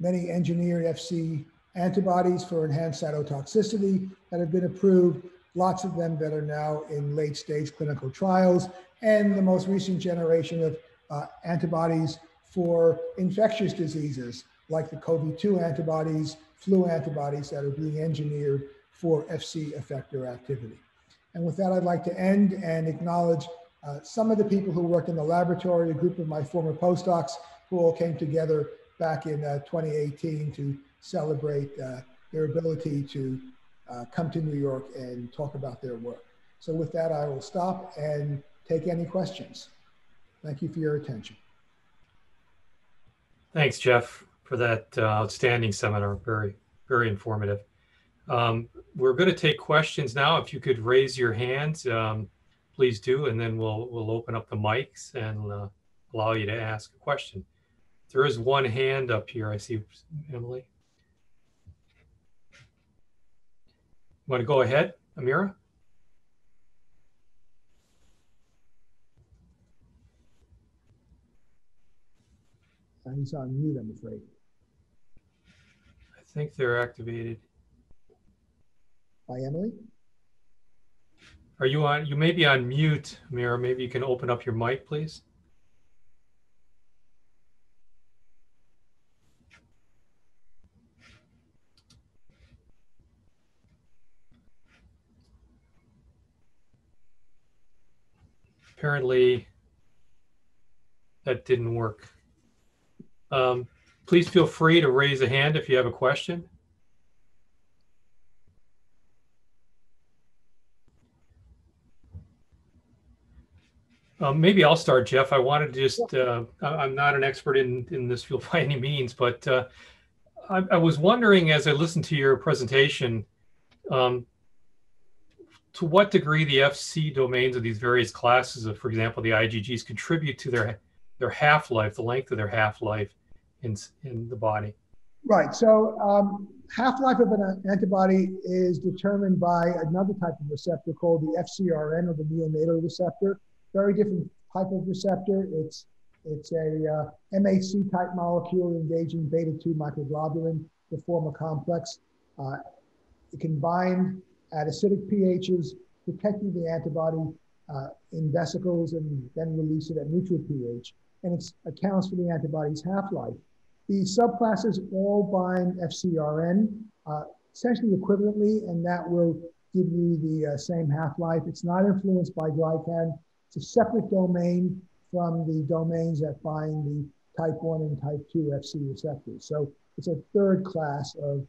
many engineered Fc antibodies for enhanced cytotoxicity that have been approved, lots of them that are now in late stage clinical trials, and the most recent generation of antibodies for infectious diseases like the COVID-2 antibodies, flu antibodies that are being engineered for Fc effector activity. And with that, I'd like to end and acknowledge some of the people who work in the laboratory, a group of my former postdocs who all came together back in 2018 to celebrate their ability to come to New York and talk about their work. So with that, I will stop and take any questions. Thank you for your attention. Thanks, Jeff, for that outstanding seminar. Very, very informative. We're going to take questions now. If you could raise your hands, please do, and then we'll open up the mics and allow you to ask a question. There is one hand up here. I see Emily. Want to go ahead, Amira? He's on mute, I'm afraid. I think they're activated. Hi, Emily? Are you on? You may be on mute, Amira. Maybe you can open up your mic, please. Apparently, that didn't work. Please feel free to raise a hand if you have a question. Maybe I'll start, Jeff. I wanted to just, I'm not an expert in this field by any means, but I was wondering as I listened to your presentation, to what degree the Fc domains of these various classes of, for example, the IgGs contribute to their half-life, the length of their half-life in the body. Right, so half-life of an antibody is determined by another type of receptor called the FcRn, or the neonatal receptor. Very different type of receptor. It's a MHC type molecule engaging beta-2 microglobulin to form a complex. It can bind at acidic pHs, protecting the antibody in vesicles, and then release it at neutral pH. And it accounts for the antibody's half-life. The subclasses all bind FcRn essentially equivalently, and that will give you the same half-life. It's not influenced by glycan. It's a separate domain from the domains that bind the type 1 and type 2 Fc receptors. So it's a third class of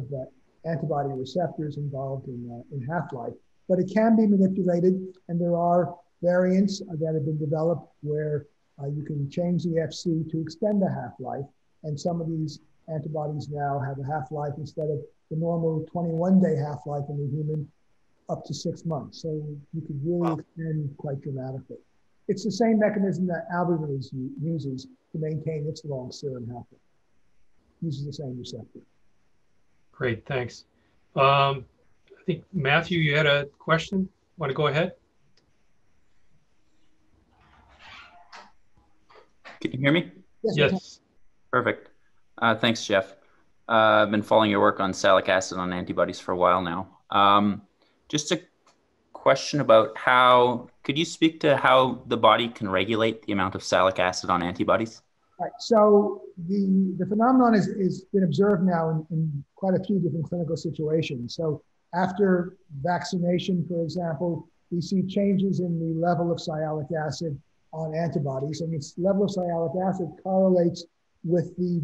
that antibody receptors involved in half-life. But it can be manipulated, and there are variants that have been developed where you can change the Fc to extend the half-life, and some of these antibodies now have a half-life instead of the normal 21-day half-life in the human, up to 6 months. So you could really extend quite dramatically. It's the same mechanism that albumin uses to maintain its long serum half-life. It uses the same receptor. Great, thanks. I think, Matthew, you had a question? Want to go ahead? Can you hear me? Yes. Perfect. Thanks, Jeff. I've been following your work on salicylic acid on antibodies for a while now. Just a question about how, could you speak to how the body can regulate the amount of salicylic acid on antibodies? Right. So the phenomenon is been observed now in quite a few different clinical situations. So after vaccination, for example, we see changes in the level of sialic acid on antibodies, and its level of sialic acid correlates with the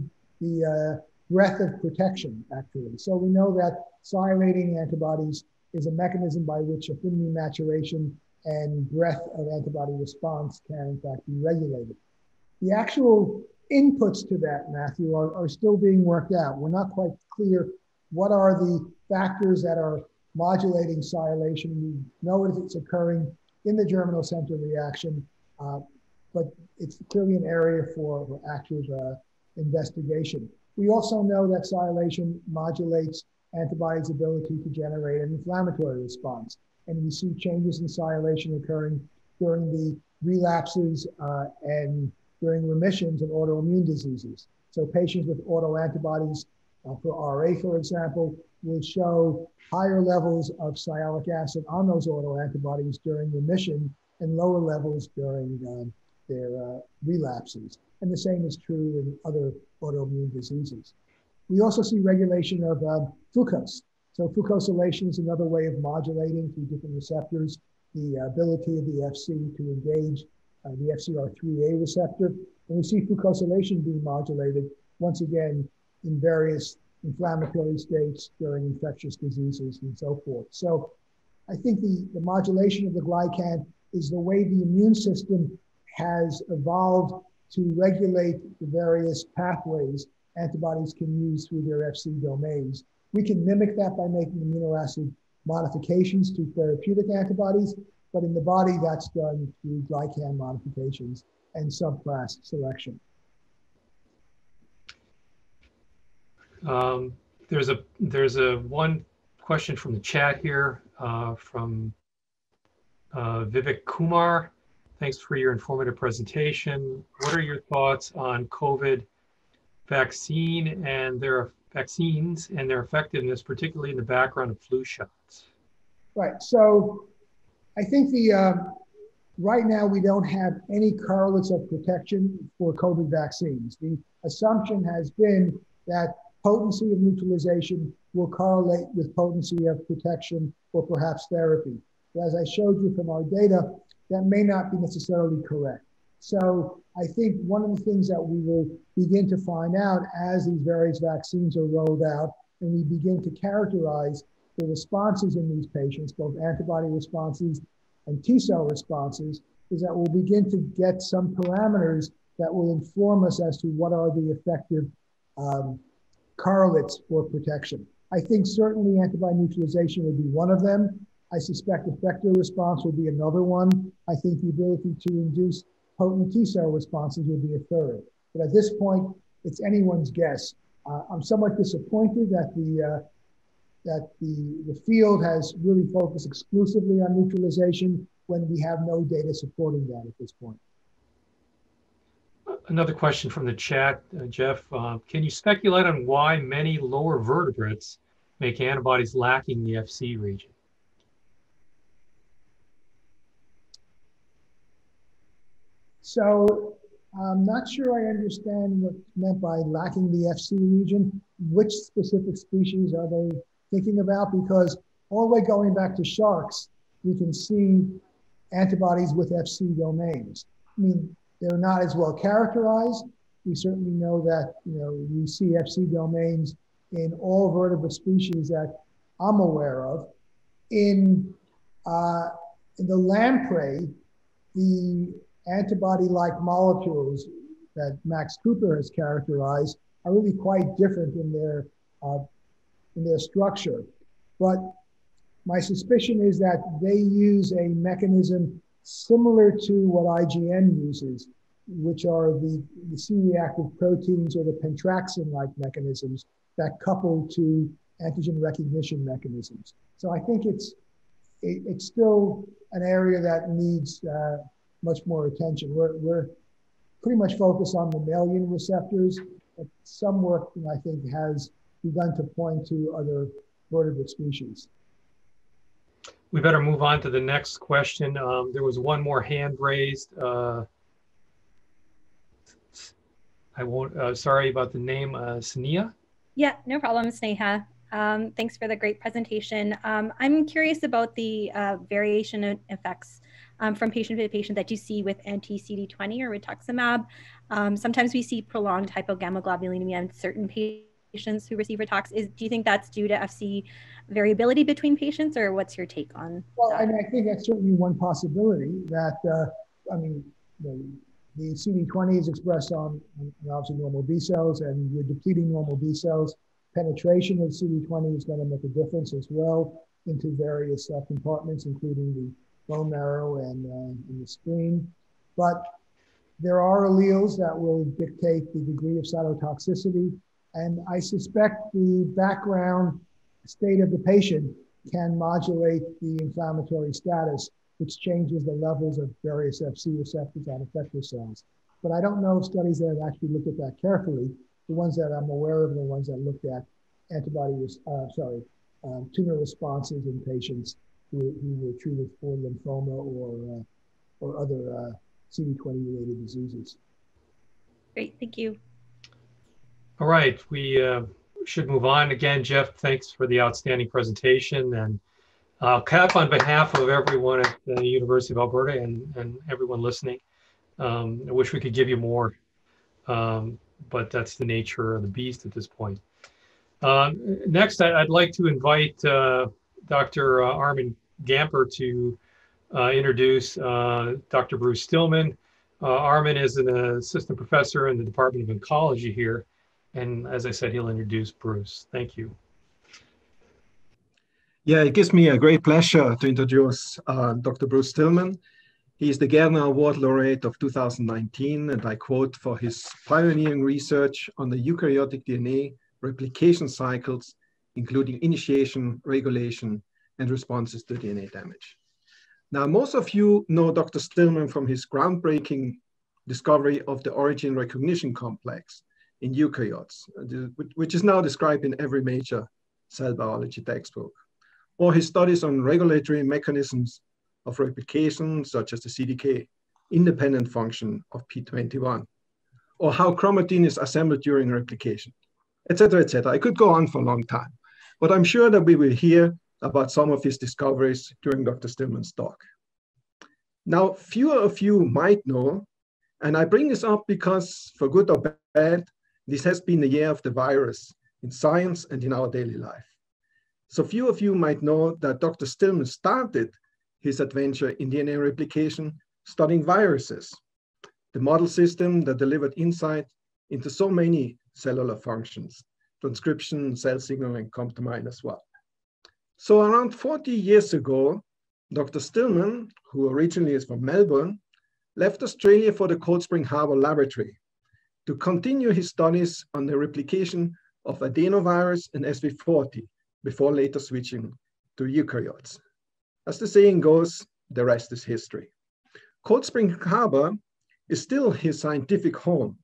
breadth of protection, actually. So we know that sialating antibodies is a mechanism by which affinity maturation and breadth of antibody response can, in fact, be regulated. The actual inputs to that, Matthew, are still being worked out. We're not quite clear what are the factors that are modulating sialation. We know it's occurring in the germinal center reaction, but it's clearly an area for active investigation. We also know that sialation modulates antibodies' ability to generate an inflammatory response, and we see changes in sialation occurring during the relapses and during remissions in autoimmune diseases. So patients with autoantibodies for RA, for example, will show higher levels of sialic acid on those autoantibodies during remission and lower levels during their relapses. And the same is true in other autoimmune diseases. We also see regulation of fucose. So fucosylation is another way of modulating through different receptors the ability of the Fc to engage the FcR3a receptor. And we see fucosylation being modulated once again, in various inflammatory states during infectious diseases and so forth. So I think the modulation of the glycan is the way the immune system has evolved to regulate the various pathways antibodies can use through their Fc domains. We can mimic that by making amino acid modifications to therapeutic antibodies, but in the body that's done through glycan modifications and subclass selection. There's a one question from the chat here from Vivek Kumar. Thanks for your informative presentation. What are your thoughts on COVID vaccine and their vaccines and their effectiveness, particularly in the background of flu shots? Right. So I think the right now we don't have any correlates of protection for COVID vaccines. The assumption has been that potency of neutralization will correlate with potency of protection or perhaps therapy. But as I showed you from our data, that may not be necessarily correct. So I think one of the things that we will begin to find out as these various vaccines are rolled out and we begin to characterize the responses in these patients, both antibody responses and T-cell responses, is that we'll begin to get some parameters that will inform us as to what are the effective correlates for protection. I think certainly antibody neutralization would be one of them. I suspect effector response will be another one. I think the ability to induce potent T-cell responses will be a third. But at this point, it's anyone's guess. I'm somewhat disappointed that the field has really focused exclusively on neutralization when we have no data supporting that at this point. Another question from the chat, Jeff. Can you speculate on why many lower vertebrates make antibodies lacking the Fc region? So I'm not sure I understand what's meant by lacking the Fc region. Which specific species are they thinking about? Because all the way going back to sharks, we can see antibodies with Fc domains. I mean, they're not as well characterized. We certainly know that, you know, we see Fc domains in all vertebrate species that I'm aware of. In the lamprey, the antibody-like molecules that Max Cooper has characterized are really quite different in their structure. But my suspicion is that they use a mechanism similar to what IgM uses, which are the C-reactive proteins or the pentraxin-like mechanisms that couple to antigen recognition mechanisms. So I think it's still an area that needs much more attention. We're pretty much focused on mammalian receptors, but some work, I think, has begun to point to other vertebrate species. We better move on to the next question. There was one more hand raised. I won't, sorry about the name, Sneha. Yeah, no problem, Sneha. Thanks for the great presentation. I'm curious about the variation in effects from patient to patient that you see with anti-CD20 or rituximab. Sometimes we see prolonged hypogammaglobulinemia in certain patients who receive rituximab. Do you think that's due to Fc variability between patients, or what's your take on? Well, I mean, I think that's certainly one possibility that, I mean, the CD20 is expressed on obviously normal B cells, and you're depleting normal B cells. Penetration of CD20 is going to make a difference as well into various compartments, including the bone marrow and the spleen. But there are alleles that will dictate the degree of cytotoxicity. And I suspect the background state of the patient can modulate the inflammatory status, which changes the levels of various Fc receptors on effector cells. But I don't know of studies that have actually looked at that carefully. The ones that I'm aware of are the ones that looked at tumor responses in patients who were treated for lymphoma or other CD20-related diseases. Great, thank you. All right, we should move on. Again, Jeff, thanks for the outstanding presentation. And I'll cap on behalf of everyone at the University of Alberta and everyone listening. I wish we could give you more but that's the nature of the beast at this point. Next, I'd like to invite Dr. Armin Gamper to introduce Dr. Bruce Stillman. Armin is an assistant professor in the Department of Oncology here. And as I said, he'll introduce Bruce. Thank you. Yeah, it gives me a great pleasure to introduce Dr. Bruce Stillman. He is the Gairdner Award laureate of 2019, and I quote, for his pioneering research on the eukaryotic DNA replication cycles, including initiation, regulation, and responses to DNA damage. Now, most of you know Dr. Stillman from his groundbreaking discovery of the origin recognition complex in eukaryotes, which is now described in every major cell biology textbook, or his studies on regulatory mechanisms of replication, such as the CDK independent function of P21, or how chromatin is assembled during replication, et cetera, et cetera. I could go on for a long time, but I'm sure that we will hear about some of his discoveries during Dr. Stillman's talk. Now, fewer of you might know, and I bring this up because for good or bad, this has been the year of the virus in science and in our daily life. So few of you might know that Dr. Stillman started his adventure in DNA replication studying viruses, the model system that delivered insight into so many cellular functions, transcription, cell signaling come to mind as well. So around 40 years ago, Dr. Stillman, who originally is from Melbourne, left Australia for the Cold Spring Harbor Laboratory to continue his studies on the replication of adenovirus and SV40 before later switching to eukaryotes. As the saying goes, the rest is history. Cold Spring Harbor is still his scientific home.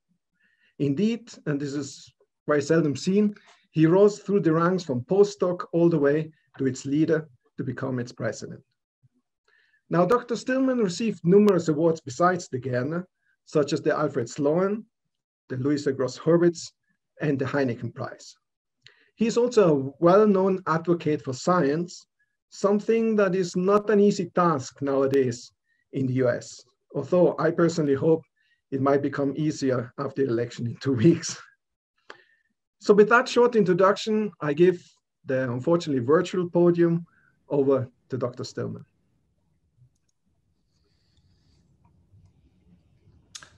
Indeed, and this is very seldom seen, he rose through the ranks from postdoc all the way to its leader to become its president. Now, Dr. Stillman received numerous awards besides the Gairdner, such as the Alfred Sloan, the Louisa Gross-Hurwitz, and the Heineken Prize. He is also a well-known advocate for science, something that is not an easy task nowadays in the US, although I personally hope it might become easier after the election in 2 weeks. So with that short introduction, I give the unfortunately virtual podium over to Dr. Stillman.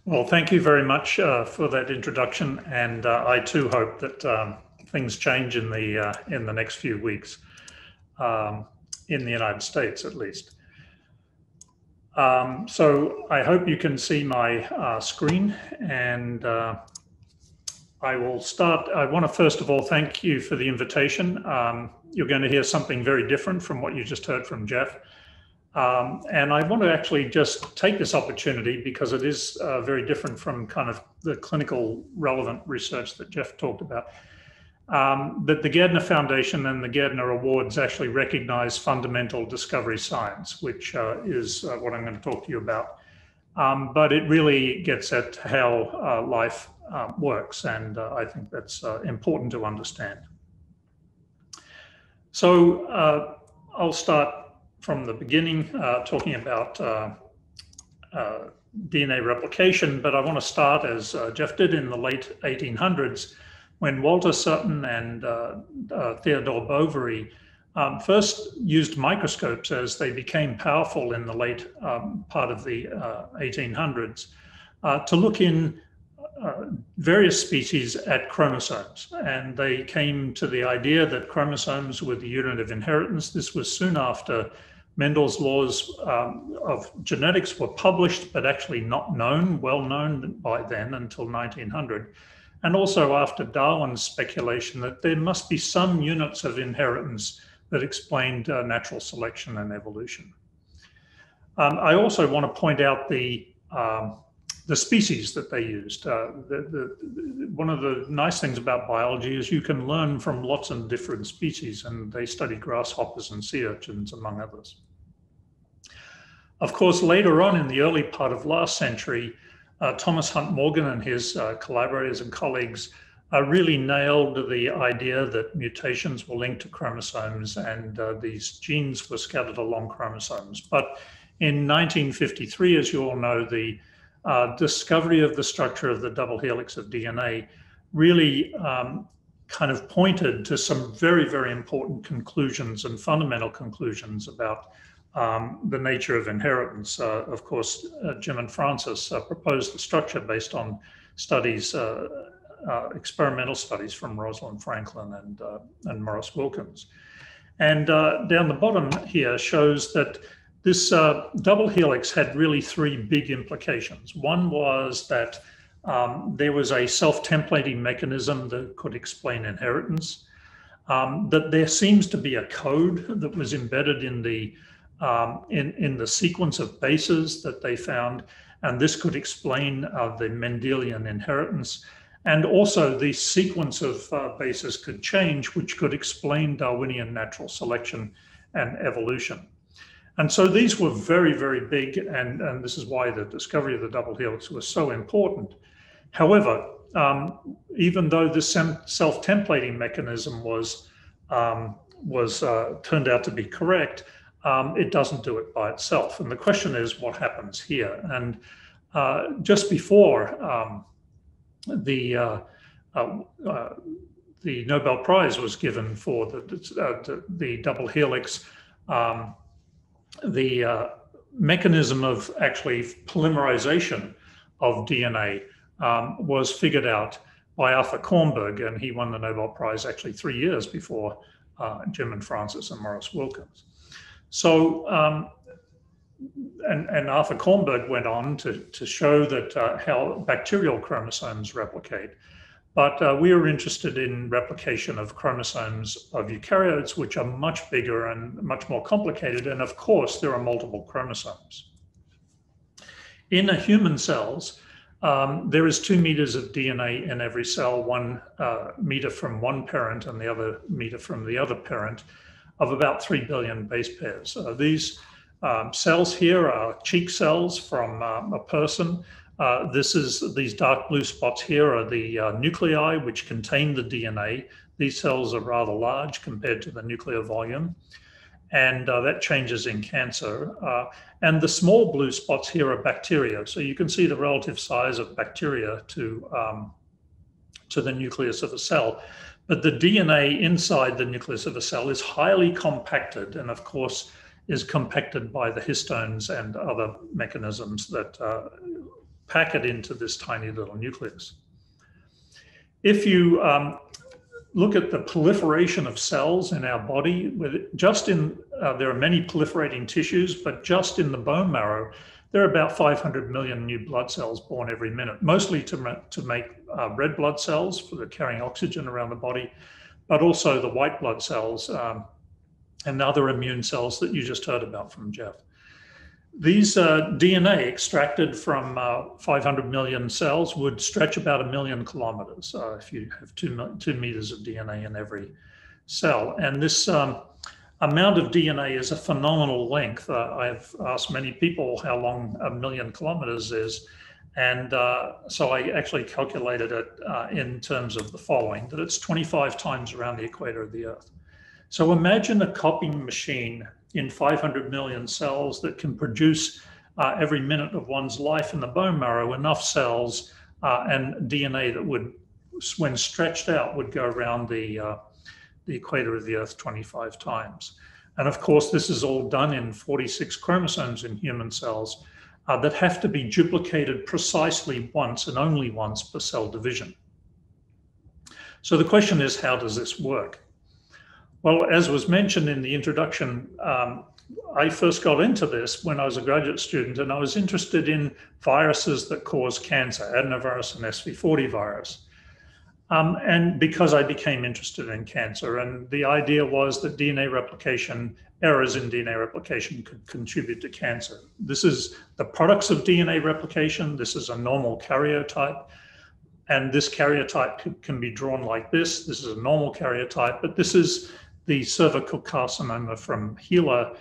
Well, thank you very much for that introduction, and I too hope that things change in the next few weeks, in the United States at least. So I hope you can see my screen, and I will start. I want to first of all thank you for the invitation. You're going to hear something very different from what you just heard from Jeff. And I want to actually just take this opportunity because it is very different from kind of the clinical relevant research that Jeff talked about. That the Gairdner Foundation and the Gairdner Awards actually recognize fundamental discovery science, which is what I'm going to talk to you about. But it really gets at how life works, and I think that's important to understand. So I'll start from the beginning talking about DNA replication, but I want to start, as Jeff did, in the late 1800s when Walter Sutton and Theodore Boveri first used microscopes as they became powerful in the late part of the 1800s to look in various species at chromosomes, and they came to the idea that chromosomes were the unit of inheritance. This was soon after Mendel's laws of genetics were published, but actually not known, well known by then until 1900. And also after Darwin's speculation that there must be some units of inheritance that explained natural selection and evolution. I also want to point out the species that they used. One of the nice things about biology is you can learn from lots of different species, and they studied grasshoppers and sea urchins, among others. Of course, later on in the early part of last century, Thomas Hunt Morgan and his collaborators and colleagues really nailed the idea that mutations were linked to chromosomes, and these genes were scattered along chromosomes. But in 1953, as you all know, the discovery of the structure of the double helix of DNA really kind of pointed to some very, very important conclusions and fundamental conclusions about the nature of inheritance. Of course, Jim and Francis proposed the structure based on studies, experimental studies from Rosalind Franklin and Morris Wilkins. And down the bottom here shows that this double helix had really three big implications. One was that there was a self-templating mechanism that could explain inheritance, that there seems to be a code that was embedded in the sequence of bases that they found, and this could explain the Mendelian inheritance. And also the sequence of bases could change, which could explain Darwinian natural selection and evolution. And so these were very, very big, and this is why the discovery of the double helix was so important. However, even though this self-templating mechanism turned out to be correct, it doesn't do it by itself. And the question is, what happens here? And just before the Nobel Prize was given for the double helix, the mechanism of actually polymerization of DNA was figured out by Arthur Kornberg, and he won the Nobel Prize actually 3 years before Jim and Francis and Morris Wilkins. So, and Arthur Kornberg went on to show that how bacterial chromosomes replicate. But we are interested in replication of chromosomes of eukaryotes, which are much bigger and much more complicated. And of course, there are multiple chromosomes. In human cells, there is 2 meters of DNA in every cell, 1 meter from one parent and the other meter from the other parent, of about 3 billion base pairs. These cells here are cheek cells from a person. These dark blue spots here are the nuclei which contain the DNA. These cells are rather large compared to the nuclear volume, and that changes in cancer. And the small blue spots here are bacteria. So you can see the relative size of bacteria to the nucleus of a cell. But the DNA inside the nucleus of a cell is highly compacted, and of course is compacted by the histones and other mechanisms that pack it into this tiny little nucleus. If you look at the proliferation of cells in our body, there are many proliferating tissues, but just in the bone marrow, there are about 500 million new blood cells born every minute, mostly to make red blood cells for carrying oxygen around the body, but also the white blood cells and other immune cells that you just heard about from Jeff. These DNA extracted from 500 million cells would stretch about 1 million kilometers if you have 2 meters of DNA in every cell. And this amount of DNA is a phenomenal length. I've asked many people how long 1 million kilometers is. And so I actually calculated it in terms of the following, that it's 25 times around the equator of the Earth. So imagine a copying machine in 500 million cells that can produce every minute of one's life in the bone marrow enough cells and DNA that would, when stretched out, would go around the equator of the Earth 25 times. And of course, this is all done in 46 chromosomes in human cells that have to be duplicated precisely once and only once per cell division. So the question is, how does this work? Well, as was mentioned in the introduction, I first got into this when I was a graduate student, and I was interested in viruses that cause cancer, adenovirus and SV40 virus. And because I became interested in cancer, and the idea was that DNA replication, errors in DNA replication could contribute to cancer. This is the products of DNA replication. This is a normal karyotype. And this karyotype can be drawn like this. This is a normal karyotype, but this is the cervical carcinoma from HeLa,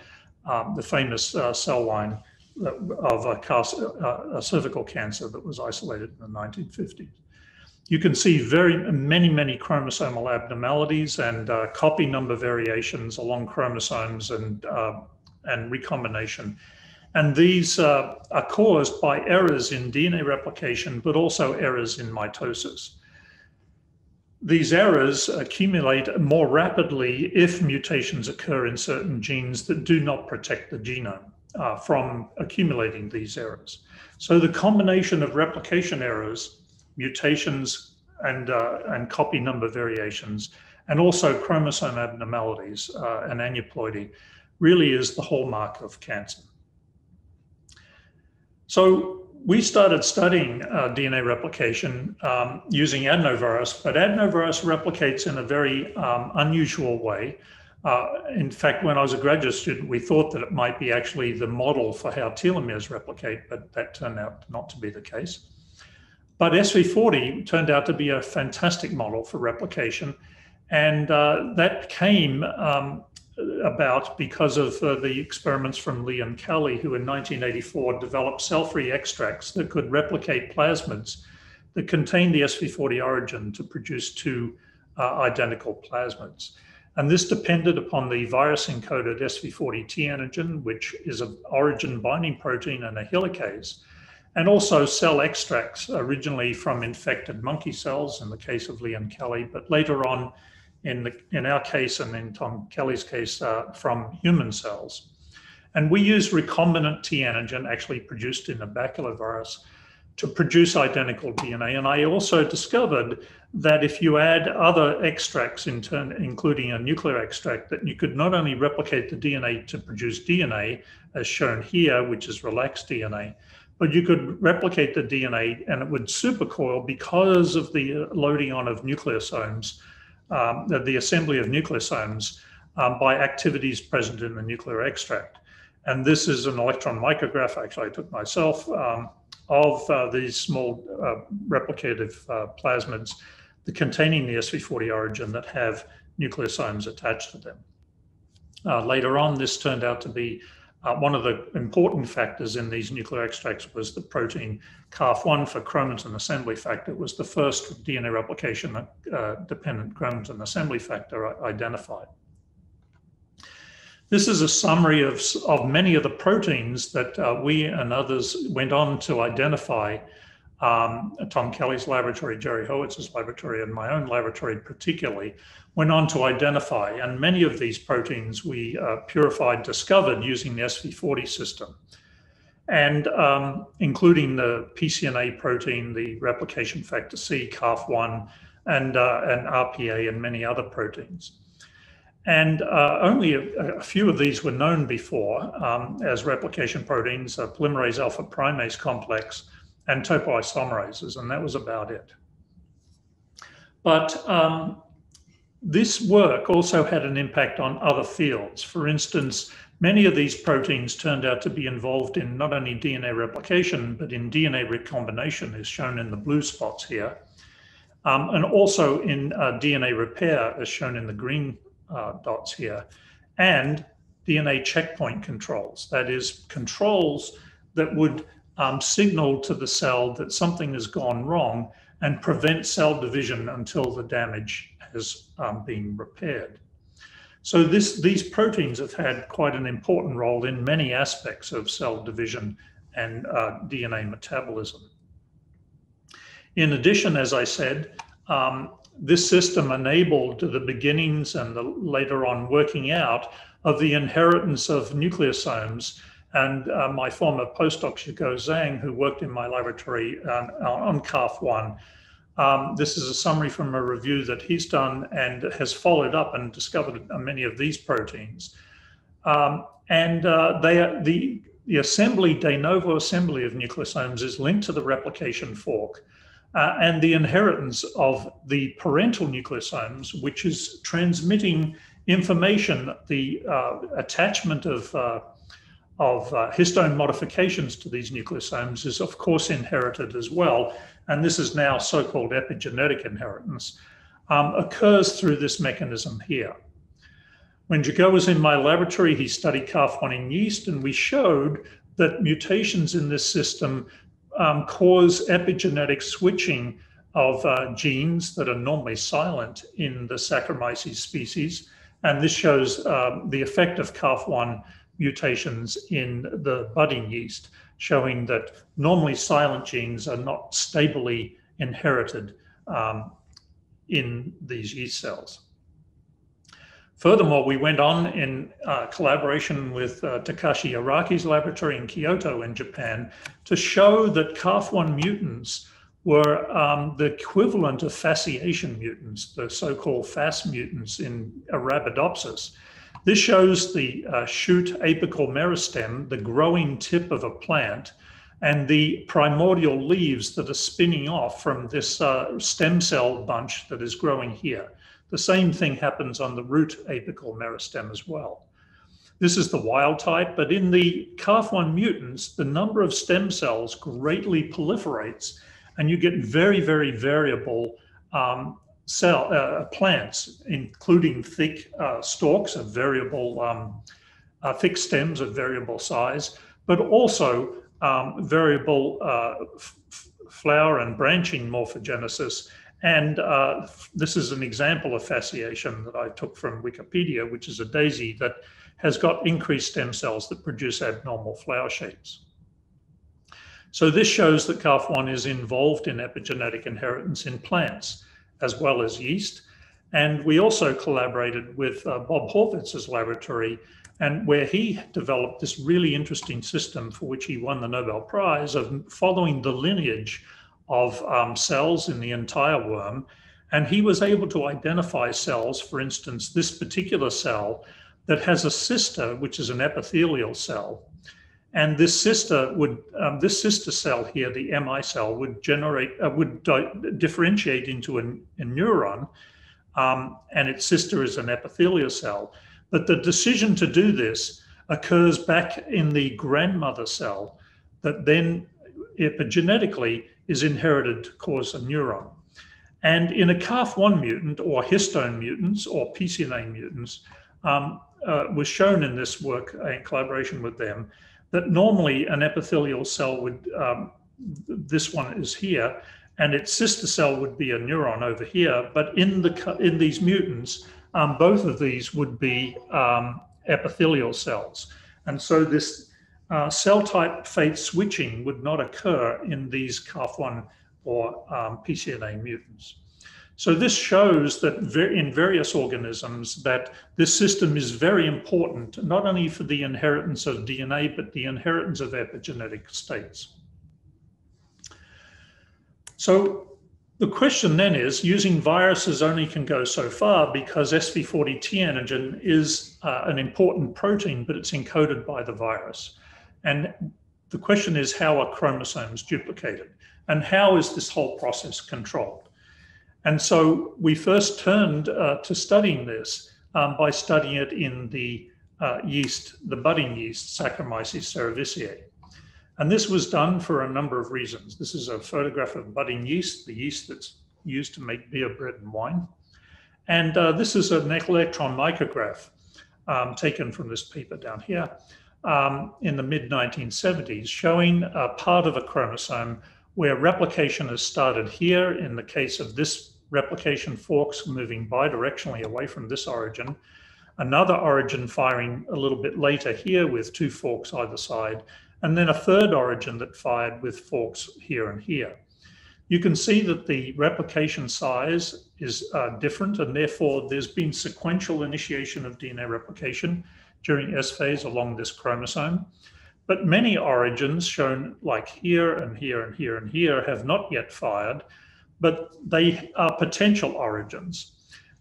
the famous cell line of a cervical cancer that was isolated in the 1950s. You can see many chromosomal abnormalities and copy number variations along chromosomes and recombination. And these are caused by errors in DNA replication, but also errors in mitosis. These errors accumulate more rapidly if mutations occur in certain genes that do not protect the genome from accumulating these errors. So the combination of replication errors, mutations, and copy number variations, and also chromosome abnormalities and aneuploidy really is the hallmark of cancer. So we started studying DNA replication using adenovirus, but adenovirus replicates in a very unusual way. In fact, when I was a graduate student, we thought that it might be actually the model for how telomeres replicate, but that turned out not to be the case. But SV40 turned out to be a fantastic model for replication, and that came about because of the experiments from Lee and Kelly, who in 1984 developed cell-free extracts that could replicate plasmids that contained the SV40 origin to produce two identical plasmids. And this depended upon the virus-encoded SV40 T antigen, which is an origin binding protein and a helicase, and also cell extracts originally from infected monkey cells in the case of Lee and Kelly, but later on in our case and in Tom Kelly's case from human cells. And we use recombinant T antigen actually produced in the baculovirus to produce identical DNA. And I also discovered that if you add other extracts in turn, including a nuclear extract, that you could not only replicate the DNA to produce DNA as shown here, which is relaxed DNA, but you could replicate the DNA and it would supercoil because of the loading on of nucleosomes, the assembly of nucleosomes by activities present in the nuclear extract. And this is an electron micrograph, actually I took myself, of these small replicative plasmids containing the SV40 origin that have nucleosomes attached to them. Later on, this turned out to be one of the important factors in these nuclear extracts was the protein CARF1 for chromatin assembly factor. It was the first DNA replication dependent chromatin assembly factor identified. This is a summary of many of the proteins that we and others went on to identify. Tom Kelly's laboratory, Jerry Howitz's laboratory, and my own laboratory particularly, went on to identify. And many of these proteins we purified, discovered using the SV40 system, and including the PCNA protein, the replication factor C, CARF1, and RPA, and many other proteins. And only a few of these were known before as replication proteins, polymerase alpha primase complex, and topoisomerases, and that was about it. But this work also had an impact on other fields. For instance, many of these proteins turned out to be involved in not only DNA replication, but in DNA recombination, as shown in the blue spots here, and also in DNA repair, as shown in the green dots here, and DNA checkpoint controls. That is, controls that would signal to the cell that something has gone wrong and prevent cell division until the damage has been repaired. So these proteins have had quite an important role in many aspects of cell division and DNA metabolism. In addition, as I said, this system enabled the beginnings and the later on working out of the inheritance of nucleosomes. And my former postdoc, Shiko Zhang, who worked in my laboratory on CARF1, this is a summary from a review that he's done and has followed up and discovered many of these proteins. They are the assembly, de novo assembly of nucleosomes is linked to the replication fork and the inheritance of the parental nucleosomes, which is transmitting information, the attachment of histone modifications to these nucleosomes is of course inherited as well. And this is now so-called epigenetic inheritance, occurs through this mechanism here. When Jago was in my laboratory, he studied CARF1 in yeast, and we showed that mutations in this system cause epigenetic switching of genes that are normally silent in the Saccharomyces species. And this shows the effect of CARF1 mutations in the budding yeast, showing that normally silent genes are not stably inherited in these yeast cells. Furthermore, we went on in collaboration with Takashi Araki's laboratory in Kyoto in Japan to show that CARF1 mutants were the equivalent of fasciation mutants, the so-called FAS mutants in Arabidopsis. This shows the shoot apical meristem, the growing tip of a plant, and the primordial leaves that are spinning off from this stem cell bunch that is growing here. The same thing happens on the root apical meristem as well. This is the wild type, but in the CARF1 mutants, the number of stem cells greatly proliferates, and you get very, very variable plants, including thick stalks of variable, thick stems of variable size, but also variable flower and branching morphogenesis. And this is an example of fasciation that I took from Wikipedia, which is a daisy that has got increased stem cells that produce abnormal flower shapes. So this shows that CARF1 is involved in epigenetic inheritance in plants as well as yeast. And we also collaborated with Bob Horvitz's laboratory, and where he developed this really interesting system for which he won the Nobel Prize of following the lineage of cells in the entire worm. And he was able to identify cells, for instance, this particular cell that has a sister, which is an epithelial cell. And this sister would, this sister cell here, the MI cell, would generate, would differentiate into a neuron, and its sister is an epithelial cell. But the decision to do this occurs back in the grandmother cell that then epigenetically is inherited to cause a neuron. And in a CARF1 mutant or histone mutants or PCNA mutants, was shown in this work in collaboration with them, that normally an epithelial cell would, this one is here, and its sister cell would be a neuron over here. But in these mutants, both of these would be epithelial cells. And so this cell type fate switching would not occur in these CARF1 or PCNA mutants. So this shows that in various organisms that this system is very important, not only for the inheritance of DNA, but the inheritance of epigenetic states. So the question then is, using viruses only can go so far because SV40T antigen is an important protein, but it's encoded by the virus. And the question is, how are chromosomes duplicated? And how is this whole process controlled? And so we first turned to studying this by studying it in the yeast, the budding yeast, Saccharomyces cerevisiae. And this was done for a number of reasons. This is a photograph of budding yeast, the yeast that's used to make beer, bread, and wine. And this is an electron micrograph taken from this paper down here in the mid-1970s, showing a part of a chromosome where replication has started here. In the case of this replication, forks moving bidirectionally away from this origin, another origin firing a little bit later here with two forks either side, and then a third origin that fired with forks here and here. You can see that the replication size is different, and therefore there's been sequential initiation of DNA replication during S phase along this chromosome. But many origins shown like here and here and here and here have not yet fired, but they are potential origins.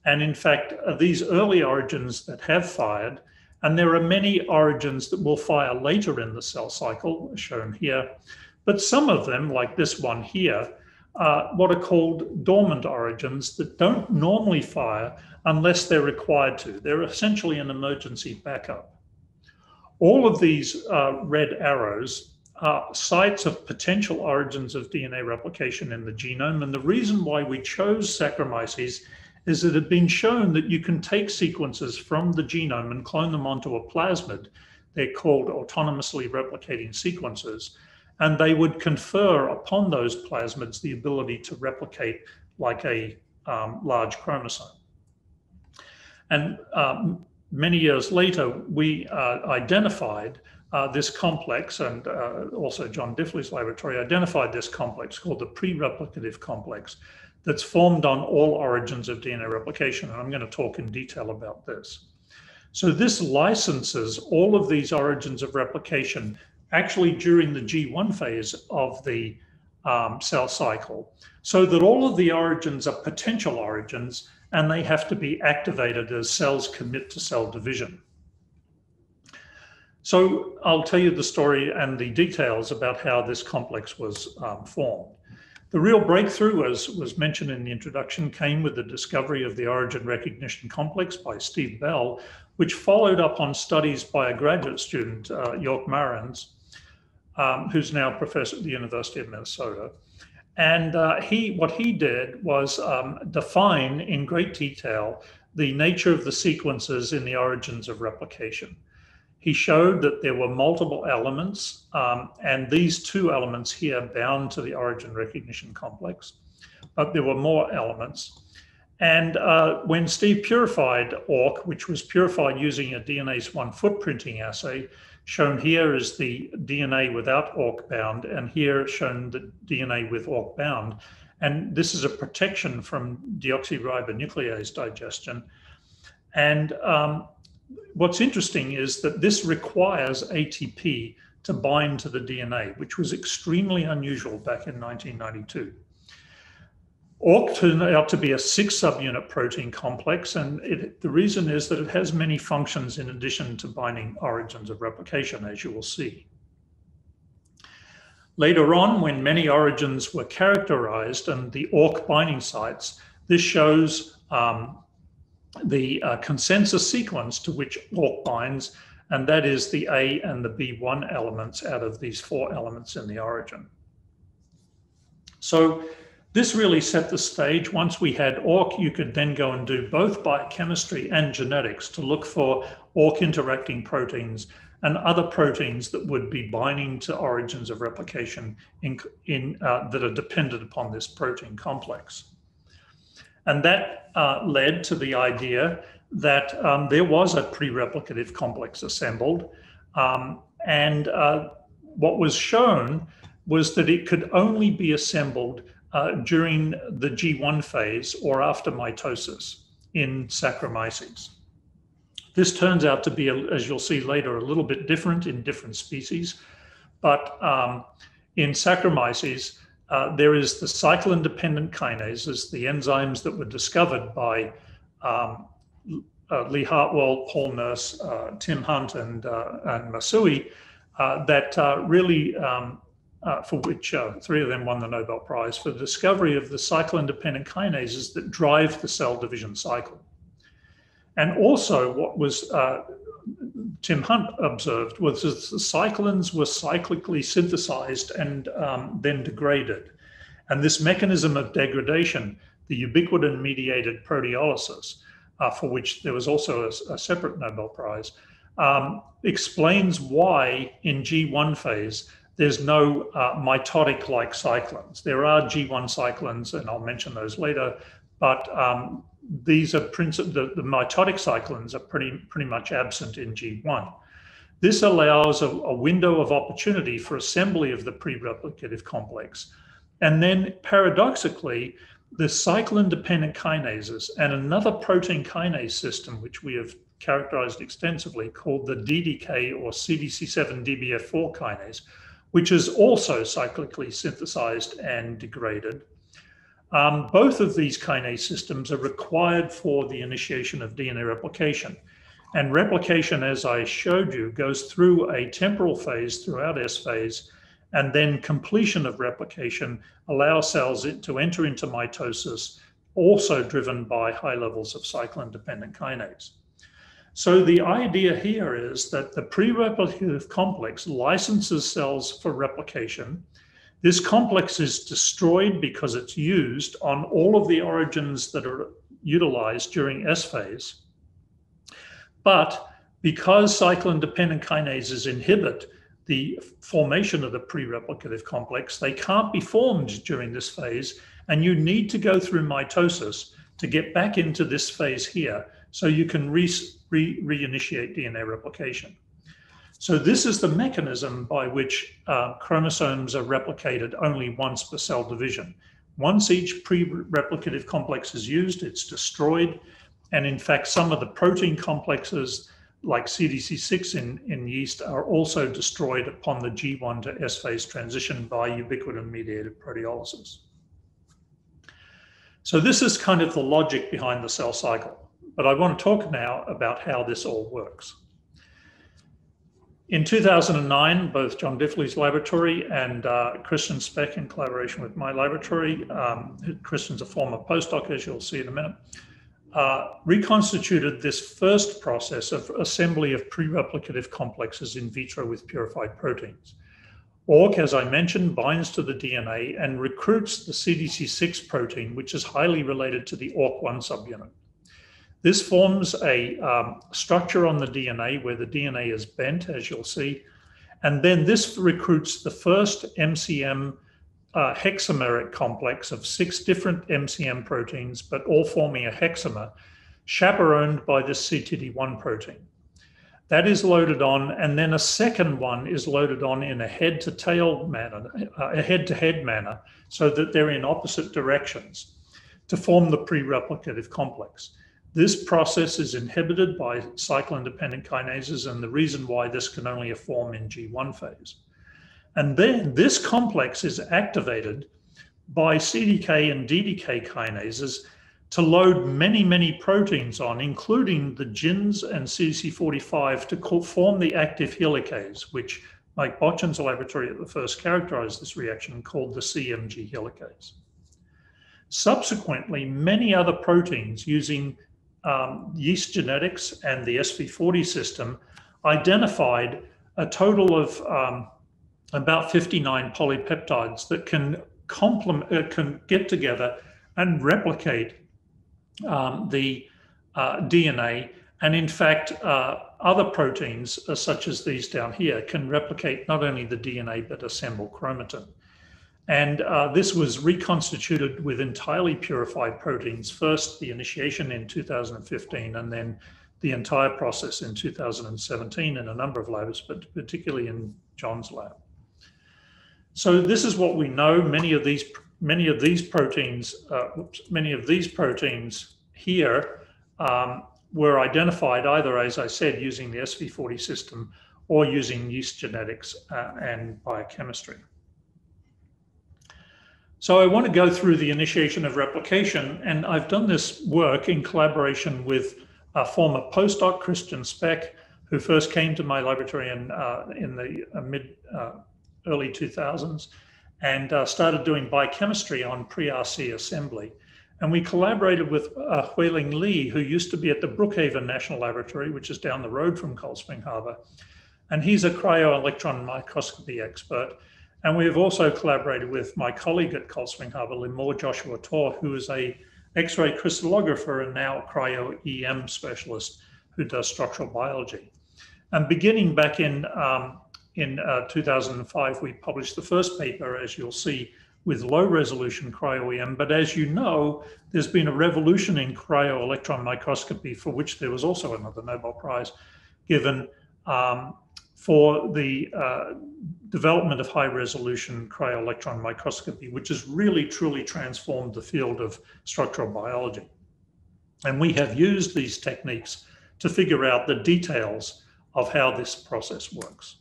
And in fact, these early origins that have fired, and there are many origins that will fire later in the cell cycle shown here, but some of them, like this one here, are what are called dormant origins that don't normally fire unless they're required to. They're essentially an emergency backup. All of these red arrows are sites of potential origins of DNA replication in the genome. And the reason why we chose Saccharomyces is that it had been shown that you can take sequences from the genome and clone them onto a plasmid. They're called autonomously replicating sequences. And they would confer upon those plasmids the ability to replicate like a large chromosome. And many years later, we identified this complex, and also John Diffley's laboratory identified this complex called the pre-replicative complex that's formed on all origins of DNA replication. And I'm going to talk in detail about this. So this licenses all of these origins of replication actually during the G1 phase of the cell cycle, so that all of the origins are potential origins and they have to be activated as cells commit to cell division. So I'll tell you the story and the details about how this complex was formed. The real breakthrough, as was mentioned in the introduction, came with the discovery of the origin recognition complex by Steve Bell, which followed up on studies by a graduate student, York Marans, who's now a professor at the University of Minnesota. And what he did was define in great detail the nature of the sequences in the origins of replication. He showed that there were multiple elements, and these two elements here bound to the origin recognition complex, but there were more elements. And when Steve purified ORC, which was purified using a DNase I footprinting assay, shown here is the DNA without ORC bound, and here shown the DNA with ORC bound. And this is a protection from deoxyribonuclease digestion. And what's interesting is that this requires ATP to bind to the DNA, which was extremely unusual back in 1992. ORC turned out to be a 6 subunit protein complex, and the reason is that it has many functions in addition to binding origins of replication, as you will see. Later on, when many origins were characterized and the ORC binding sites, this shows the consensus sequence to which ORC binds, and that is the A and the B1 elements out of these 4 elements in the origin. So this really set the stage. Once we had ORC, you could then go and do both biochemistry and genetics to look for ORC interacting proteins and other proteins that would be binding to origins of replication that are dependent upon this protein complex. And that led to the idea that there was a pre-replicative complex assembled. What was shown was that it could only be assembled during the G1 phase or after mitosis in Saccharomyces. This turns out to be, as you'll see later, a little bit different in different species. But in Saccharomyces, there is the cyclin-dependent kinases, the enzymes that were discovered by Lee Hartwell, Paul Nurse, Tim Hunt, and Masui, that really, for which 3 of them won the Nobel Prize for the discovery of the cyclin-dependent kinases that drive the cell division cycle. And also what was Tim Hunt observed was that the cyclins were cyclically synthesized and then degraded. And this mechanism of degradation, the ubiquitin-mediated proteolysis, for which there was also a separate Nobel Prize, explains why in G1 phase there's no mitotic-like cyclins. There are G1 cyclins, and I'll mention those later, but these are the mitotic cyclins are pretty much absent in G1. This allows a window of opportunity for assembly of the pre-replicative complex. And then paradoxically, the cyclin-dependent kinases and another protein kinase system, which we have characterized extensively, called the DDK or CDC7-DBF4 kinase, which is also cyclically synthesized and degraded. Both of these kinase systems are required for the initiation of DNA replication. And replication, as I showed you, goes through a temporal phase throughout S phase, and then completion of replication allows cells to enter into mitosis, also driven by high levels of cyclin-dependent kinase. So the idea here is that the pre-replicative complex licenses cells for replication. This complex is destroyed because it's used on all of the origins that are utilized during S phase. But because cyclin-dependent kinases inhibit the formation of the pre-replicative complex, they can't be formed during this phase, and you need to go through mitosis to get back into this phase here so you can reinitiate DNA replication. So this is the mechanism by which chromosomes are replicated only once per cell division. Once each pre-replicative complex is used, it's destroyed. And in fact, some of the protein complexes like CDC6 in yeast are also destroyed upon the G1 to S phase transition by ubiquitin-mediated proteolysis. So this is kind of the logic behind the cell cycle. But I want to talk now about how this all works. In 2009, both John Diffley's laboratory and Christian Speck, in collaboration with my laboratory, Christian's a former postdoc, as you'll see in a minute, reconstituted this first process of assembly of pre-replicative complexes in vitro with purified proteins. ORC, as I mentioned, binds to the DNA and recruits the CDC6 protein, which is highly related to the ORC1 subunit. This forms a structure on the DNA where the DNA is bent, as you'll see. And then this recruits the first MCM hexameric complex of 6 different MCM proteins, but all forming a hexamer, chaperoned by this CTD1 protein. That is loaded on, and then a second one is loaded on in a head-to-tail manner, a head-to-head manner, so that they're in opposite directions to form the pre-replicative complex. This process is inhibited by cyclin-dependent kinases, and the reason why this can only form in G1 phase. And then this complex is activated by CDK and DDK kinases to load many, many proteins on, including the GINs and CC45 to form the active helicase, which Mike Botchin's laboratory at the first characterized this reaction called the CMG helicase. Subsequently, many other proteins using yeast genetics and the SV40 system identified a total of about 59 polypeptides that can get together and replicate the DNA. And in fact, other proteins such as these down here can replicate not only the DNA, but assemble chromatin. And this was reconstituted with entirely purified proteins, first the initiation in 2015, and then the entire process in 2017 in a number of labs, but particularly in John's lab. So this is what we know. Many of these proteins here were identified either, as I said, using the SV40 system or using yeast genetics and biochemistry. So I want to go through the initiation of replication, and I've done this work in collaboration with a former postdoc, Christian Speck, who first came to my laboratory in the early 2000s and started doing biochemistry on pre-RC assembly. And we collaborated with Huiling Li, who used to be at the Brookhaven National Laboratory, which is down the road from Cold Spring Harbor. And he's a cryo-electron microscopy expert. And we have also collaborated with my colleague at Cold Spring Harbor, Limor Joshua Tor, who is a X-ray crystallographer and now cryo-EM specialist who does structural biology. And beginning back in 2005, we published the first paper, as you'll see, with low-resolution cryo-EM. But as you know, there's been a revolution in cryo-electron microscopy, for which there was also another Nobel Prize given for the development of high-resolution cryo-electron microscopy, which has really truly transformed the field of structural biology. And we have used these techniques to figure out the details of how this process works.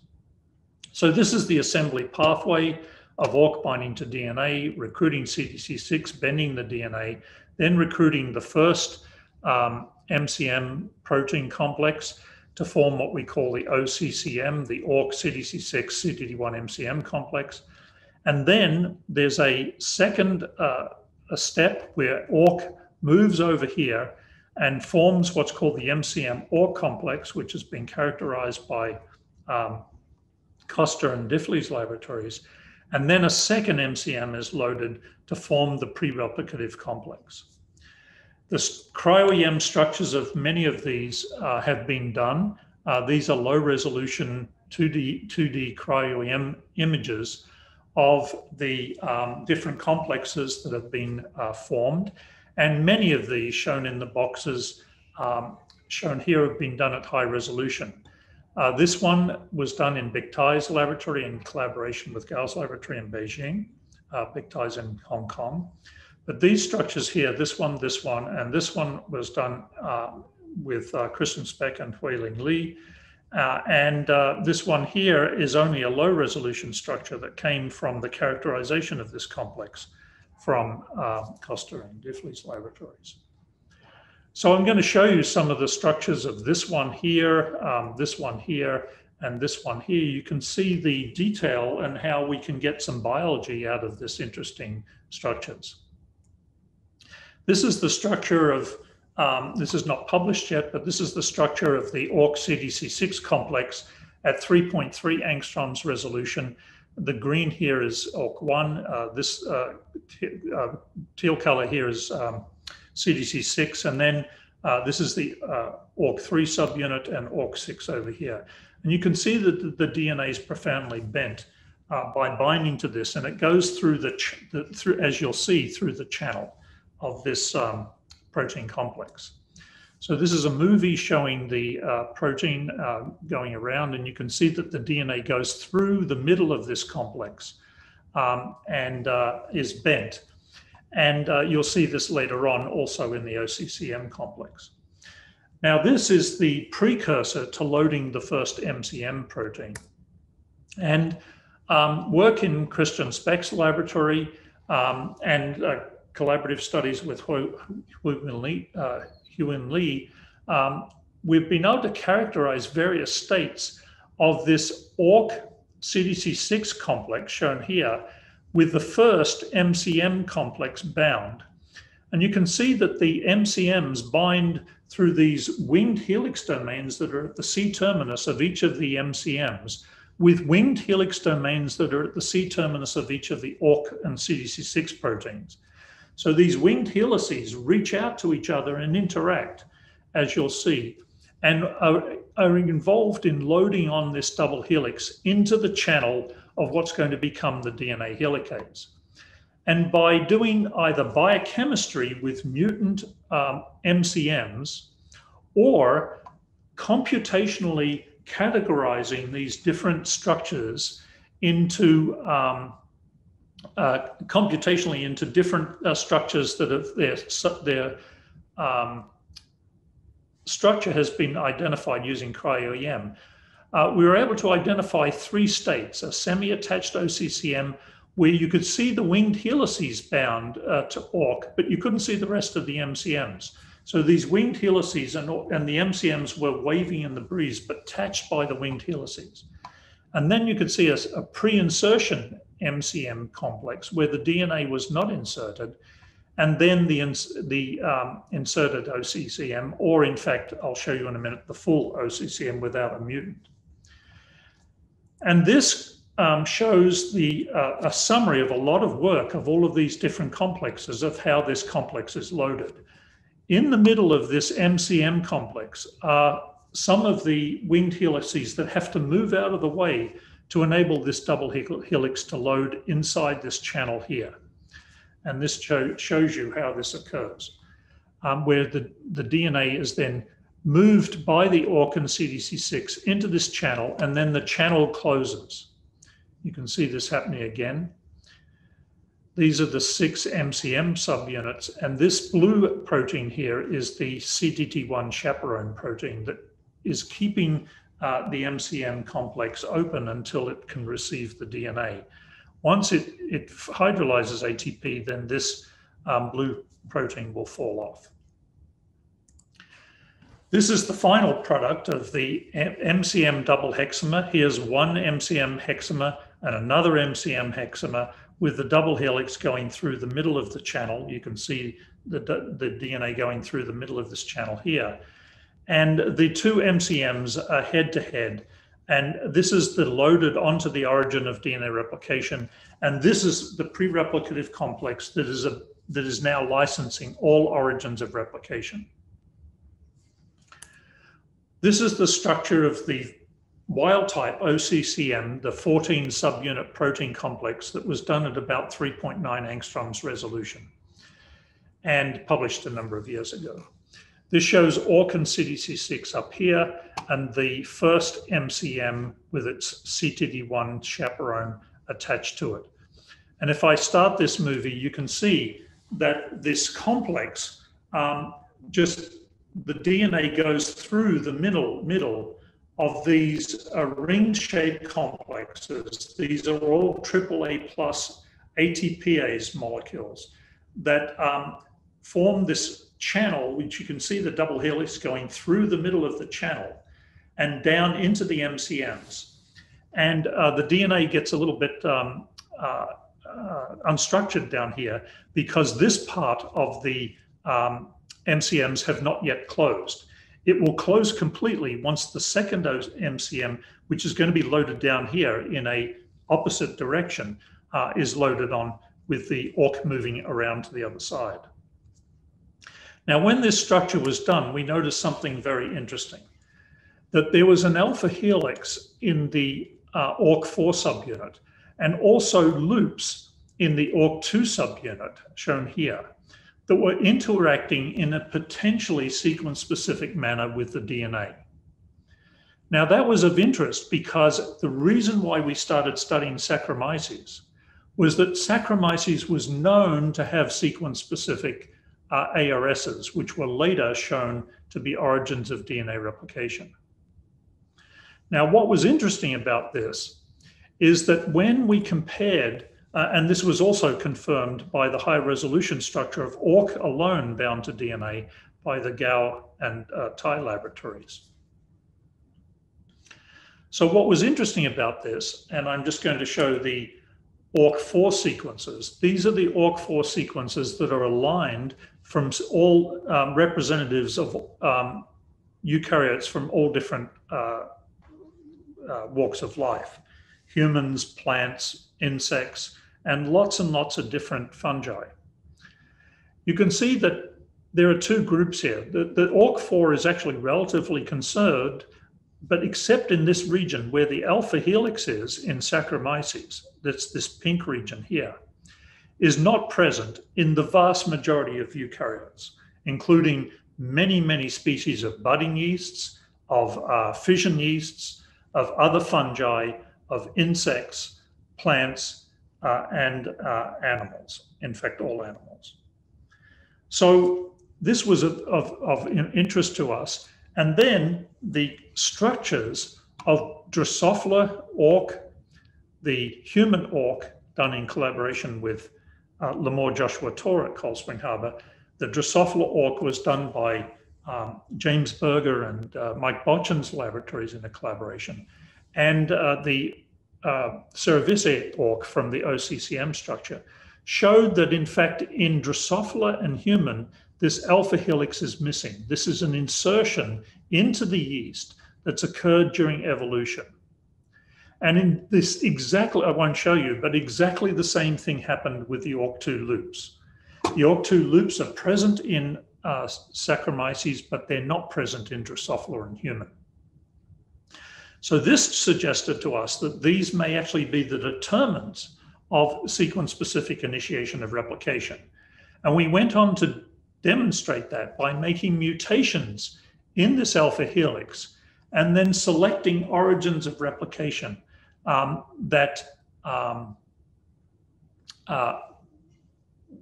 So this is the assembly pathway of ORC binding to DNA, recruiting CDC6, bending the DNA, then recruiting the first MCM protein complex to form what we call the OCCM, the ORC CDC6 CTD1 MCM complex. And then there's a second a step where ORC moves over here and forms what's called the MCM ORC complex, which has been characterized by Costa and Diffley's laboratories. And then a second MCM is loaded to form the pre-replicative complex. The cryo-EM structures of many of these have been done. These are low-resolution 2D cryo-EM images of the different complexes that have been formed. And many of these shown in the boxes shown here have been done at high resolution. This one was done in Biktai's laboratory in collaboration with Gao's laboratory in Beijing, Biktai's in Hong Kong. But these structures here, this one, and this one was done with Kristen Speck and Huiling Li. This one here is only a low resolution structure that came from the characterization of this complex from Costa and Diffley's laboratories. So I'm going to show you some of the structures of this one here, and this one here. You can see the detail and how we can get some biology out of this interesting structures. This is the structure of, this is not published yet, but this is the structure of the ORC CDC6 complex at 3.3 angstroms resolution. The green here is ORC1, this teal color here is CDC6, and then this is the ORC3 subunit and ORC6 over here. And you can see that the DNA is profoundly bent by binding to this, and it goes through through, as you'll see, through the channel of this protein complex. So this is a movie showing the protein going around, and you can see that the DNA goes through the middle of this complex and is bent. And you'll see this later on also in the OCCM complex. Now this is the precursor to loading the first MCM protein. And work in Christian Speck's laboratory and collaborative studies with Huan Li, we've been able to characterize various states of this ORC CDC6 complex shown here with the first MCM complex bound. And you can see that the MCMs bind through these winged helix domains that are at the C-terminus of each of the MCMs, with winged helix domains that are at the C-terminus of each of the ORC and CDC6 proteins. So these winged helices reach out to each other and interact, as you'll see, and are involved in loading on this double helix into the channel of what's going to become the DNA helicase. And by doing either biochemistry with mutant MCMs or computationally categorizing these different structures into computationally into different structures that have their structure has been identified using cryo-EM. We were able to identify three states, a semi-attached OCCM, where you could see the winged helices bound to ORC, but you couldn't see the rest of the MCMs. So these winged helices and the MCMs were waving in the breeze, but attached by the winged helices. And then you could see a pre-insertion MCM complex where the DNA was not inserted, and then the inserted OCCM, or in fact, I'll show you in a minute, the full OCCM without a mutant. And this shows a summary of a lot of work of all of these different complexes of how this complex is loaded. In the middle of this MCM complex are some of the winged helices that have to move out of the way to enable this double helix to load inside this channel here. And this shows you how this occurs, where the DNA is then moved by the ORC and CDC6 into this channel, and then the channel closes. You can see this happening again. These are the six MCM subunits, and this blue protein here is the CDT1 chaperone protein that is keeping the MCM complex open until it can receive the DNA. Once it hydrolyzes ATP, then this blue protein will fall off. This is the final product of the MCM double hexamer. Here's one MCM hexamer and another MCM hexamer with the double helix going through the middle of the channel. You can see the DNA going through the middle of this channel here. And the two MCMs are head-to-head. And this is the loaded onto the origin of DNA replication. And this is the pre-replicative complex that is, that is now licensing all origins of replication. This is the structure of the wild-type OCCM, the 14 subunit protein complex that was done at about 3.9 angstroms resolution. and published a number of years ago. This shows Orkin CDC6 up here and the first MCM with its CTD1 chaperone attached to it. And if I start this movie, you can see that this complex, just the DNA goes through the middle of these ring-shaped complexes. These are all AAA plus ATPase molecules that form this channel, which you can see the double helix going through the middle of the channel and down into the MCMs. And the DNA gets a little bit unstructured down here because this part of the MCMs have not yet closed. It will close completely once the second MCM, which is going to be loaded down here in a opposite direction, is loaded on with the ORC moving around to the other side. Now, when this structure was done, we noticed something very interesting, that there was an alpha helix in the ORC4 subunit and also loops in the ORC2 subunit, shown here, that were interacting in a potentially sequence-specific manner with the DNA. Now, that was of interest because the reason why we started studying Saccharomyces was that Saccharomyces was known to have sequence-specific ARSs, which were later shown to be origins of DNA replication. Now, what was interesting about this is that when we compared, and this was also confirmed by the high resolution structure of ORC alone bound to DNA by the Gao and Tsai laboratories. So what was interesting about this, and I'm just going to show the ORC4 sequences. These are the ORC4 sequences that are aligned from all representatives of eukaryotes from all different walks of life. Humans, plants, insects, and lots of different fungi. You can see that there are two groups here. The ORC4 is actually relatively conserved, but except in this region where the alpha helix is in Saccharomyces, that's this pink region here, is not present in the vast majority of eukaryotes, including many, many species of budding yeasts, of fission yeasts, of other fungi, of insects, plants, and animals, in fact, all animals. So this was of interest to us. And then the structures of Drosophila ORC, the human ORC, done in collaboration with Lamore Joshua Tor at Cold Spring Harbor. The Drosophila ORC was done by James Berger and Mike Botchin's laboratories in a collaboration. And the Cerevisiae ORC from the OCCM structure showed that, in fact, in Drosophila and human, this alpha helix is missing. This is an insertion into the yeast that's occurred during evolution. And in this exactly, I won't show you, but exactly the same thing happened with the ORC2 loops. The ORC2 loops are present in Saccharomyces, but they're not present in Drosophila and human. So this suggested to us that these may actually be the determinants of sequence-specific initiation of replication. And we went on to demonstrate that by making mutations in this alpha helix and then selecting origins of replication that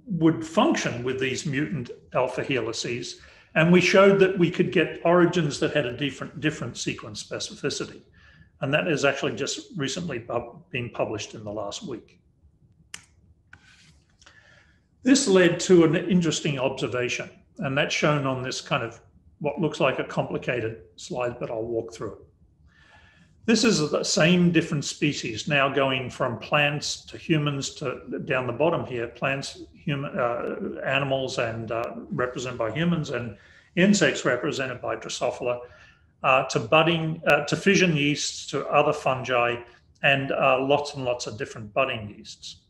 would function with these mutant alpha helices. And we showed that we could get origins that had a different sequence specificity. And that has actually just recently been published in the last week. This led to an interesting observation, and that's shown on this kind of what looks like a complicated slide, but I'll walk through it. This is the same different species now going from plants to humans to down the bottom here, plants, human, animals and represented by humans and insects represented by Drosophila, to budding, to fission yeasts, to other fungi and lots of different budding yeasts.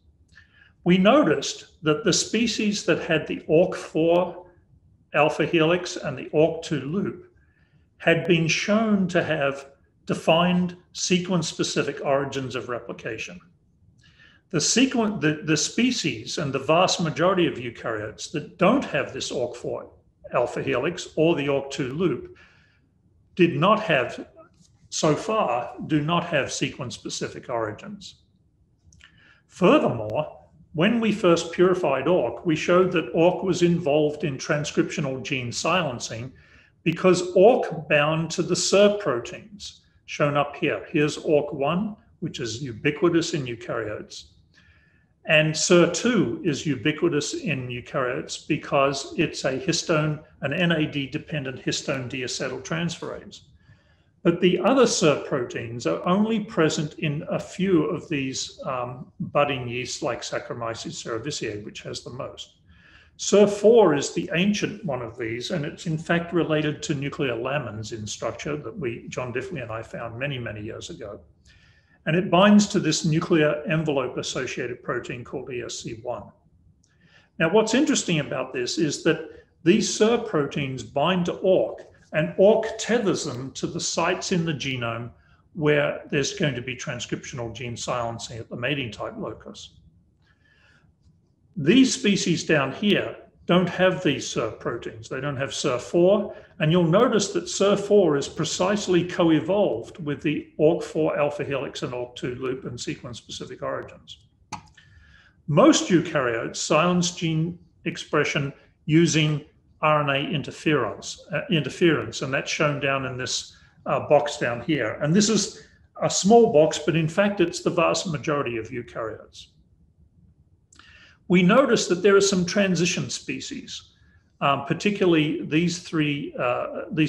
We noticed that the species that had the ORC4 alpha helix and the ORC2 loop had been shown to have defined sequence-specific origins of replication. The species and the vast majority of eukaryotes that don't have this ORC4 alpha helix or the ORC2 loop did not have, so far, do not have sequence-specific origins. Furthermore, when we first purified ORC, we showed that ORC was involved in transcriptional gene silencing because ORC bound to the SERP proteins, shown up here. Here's ORC1, which is ubiquitous in eukaryotes. And SER2 is ubiquitous in eukaryotes because it's a histone, an NAD-dependent histone deacetyltransferase. But the other SERP proteins are only present in a few of these budding yeasts like Saccharomyces cerevisiae, which has the most. SER4 is the ancient one of these, and it's in fact related to nuclear lamins in structure that John Diffley and I found many, many years ago. And it binds to this nuclear envelope-associated protein called ESC1. Now, what's interesting about this is that these SERP proteins bind to ORC, and ORC tethers them to the sites in the genome where there's going to be transcriptional gene silencing at the mating type locus. These species down here don't have these SERP proteins. They don't have SER4, and you'll notice that SER4 is precisely co-evolved with the ORC4 alpha helix and ORC2 loop and sequence-specific origins. Most eukaryotes silence gene expression using RNA interference, and that's shown down in this box down here. And this is a small box, but in fact, it's the vast majority of eukaryotes. We notice that there are some transition species, particularly these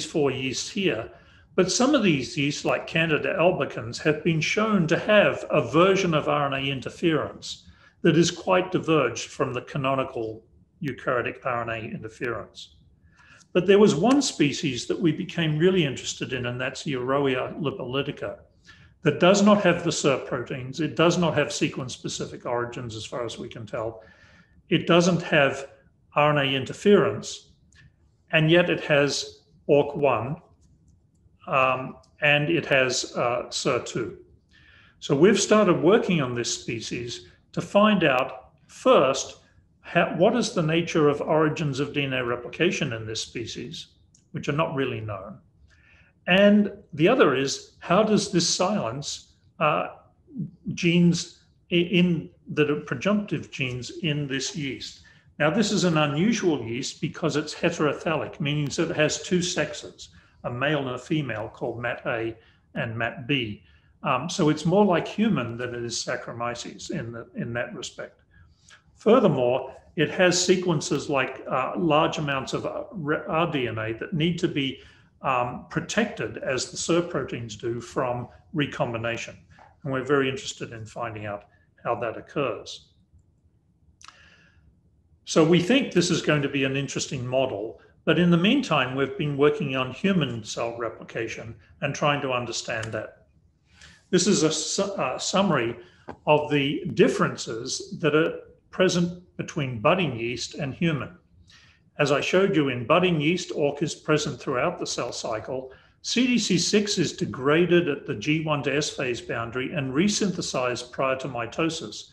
four yeasts here. But some of these yeasts, like Candida albicans, have been shown to have a version of RNA interference that is quite diverged from the canonical eukaryotic RNA interference. But there was one species that we became really interested in, and that's Euroia lipolytica, that does not have the SERP proteins. It does not have sequence-specific origins, as far as we can tell. It doesn't have RNA interference, and yet it has ORC1, and it has SER2. So we've started working on this species to find out, first, what is the nature of origins of DNA replication in this species, which are not really known? And the other is, how does this silence genes in that are presumptive genes in this yeast? Now, this is an unusual yeast because it's heterophthalic, meaning that it has two sexes, a male and a female called MatA and MatB. So it's more like human than it is Saccharomyces in that respect. Furthermore, it has sequences like large amounts of rDNA that need to be protected, as the SERP proteins do, from recombination. And we're very interested in finding out how that occurs. So we think this is going to be an interesting model. But in the meantime, we've been working on human cell replication and trying to understand that. This is a summary of the differences that are present between budding yeast and human. As I showed you, in budding yeast, ORC is present throughout the cell cycle. CDC6 is degraded at the G1 to S phase boundary and resynthesized prior to mitosis.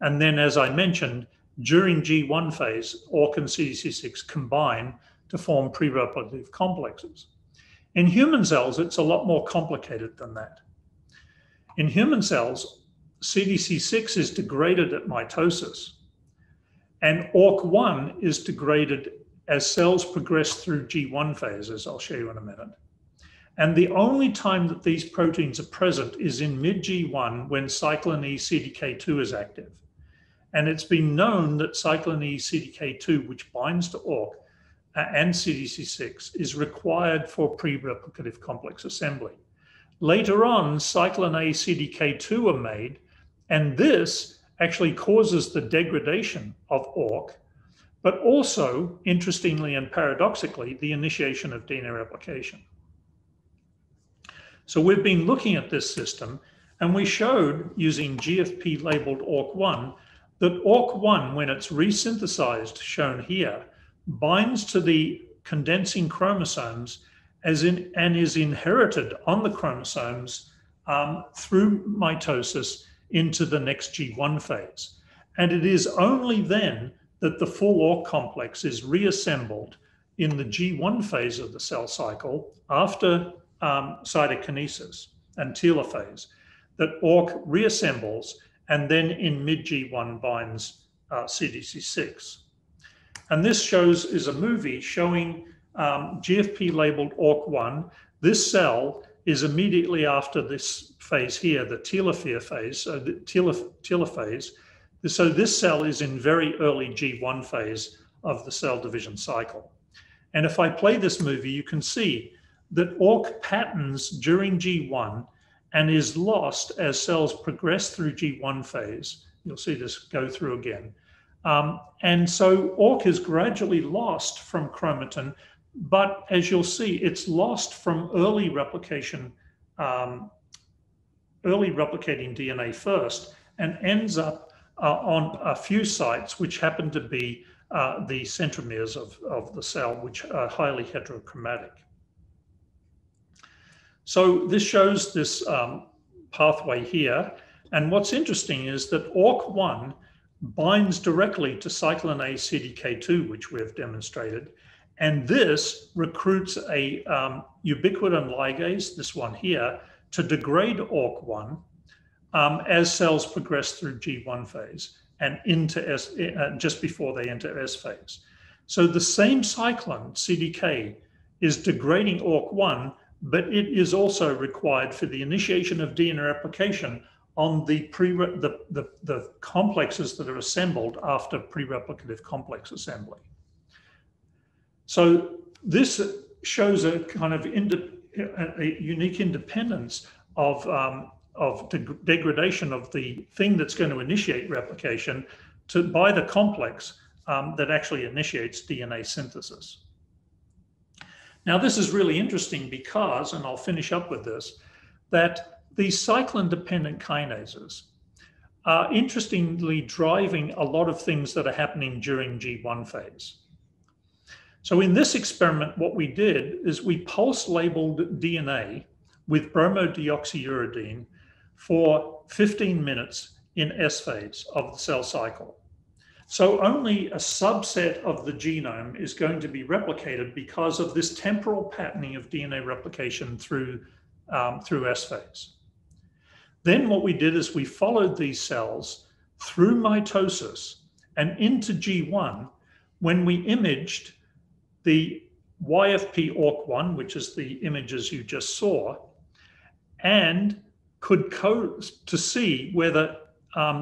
And then, as I mentioned, during G1 phase, ORC and CDC6 combine to form pre-replicative complexes. In human cells, it's a lot more complicated than that. In human cells, CDC6 is degraded at mitosis, and ORC1 is degraded as cells progress through G1 phase, as I'll show you in a minute. And the only time that these proteins are present is in mid-G1 when cyclin E CDK2 is active. And it's been known that cyclin E CDK2, which binds to ORC and CDC6, is required for pre-replicative complex assembly. Later on, cyclin A CDK2 are made, and this actually causes the degradation of ORC, but also, interestingly and paradoxically, the initiation of DNA replication. So we've been looking at this system, and we showed, using GFP-labeled ORC1, that ORC1, when it's resynthesized, shown here, binds to the condensing chromosomes and is inherited on the chromosomes through mitosis into the next G1 phase. And it is only then that the full ORC complex is reassembled in the G1 phase of the cell cycle after cytokinesis and telophase, that ORC reassembles and then in mid-G1 binds CDC6. And this is a movie showing GFP-labeled ORC1. This cell is immediately after this phase here, the telomere phase, telophase. So this cell is in very early G1 phase of the cell division cycle. And if I play this movie, you can see that ORC patterns during G1 and is lost as cells progress through G1 phase. You'll see this go through again. And so ORC is gradually lost from chromatin, but as you'll see, it's lost from early replication, early replicating DNA first, and ends up on a few sites, which happen to be the centromeres of the cell, which are highly heterochromatic. So this shows this pathway here. And what's interesting is that ORC1 binds directly to cyclin A CDK2, which we've demonstrated. And this recruits a ubiquitin ligase, this one here, to degrade ORC1 as cells progress through G1 phase and into S, just before they enter S phase. So the same cyclin, CDK, is degrading ORC1, but it is also required for the initiation of DNA replication on the complexes that are assembled after pre-replicative complex assembly. So this shows a kind of a unique independence of degradation of the thing that's going to initiate replication by the complex that actually initiates DNA synthesis. Now, this is really interesting because, and I'll finish up with this, that these cyclin-dependent kinases are interestingly driving a lot of things that are happening during G1 phase. So in this experiment, what we did is we pulse-labeled DNA with bromodeoxyuridine for 15 minutes in S phase of the cell cycle. So only a subset of the genome is going to be replicated because of this temporal patterning of DNA replication through S phase. Then what we did is we followed these cells through mitosis and into G1 when we imaged the YFP ORC1, which is the images you just saw, and could to see whether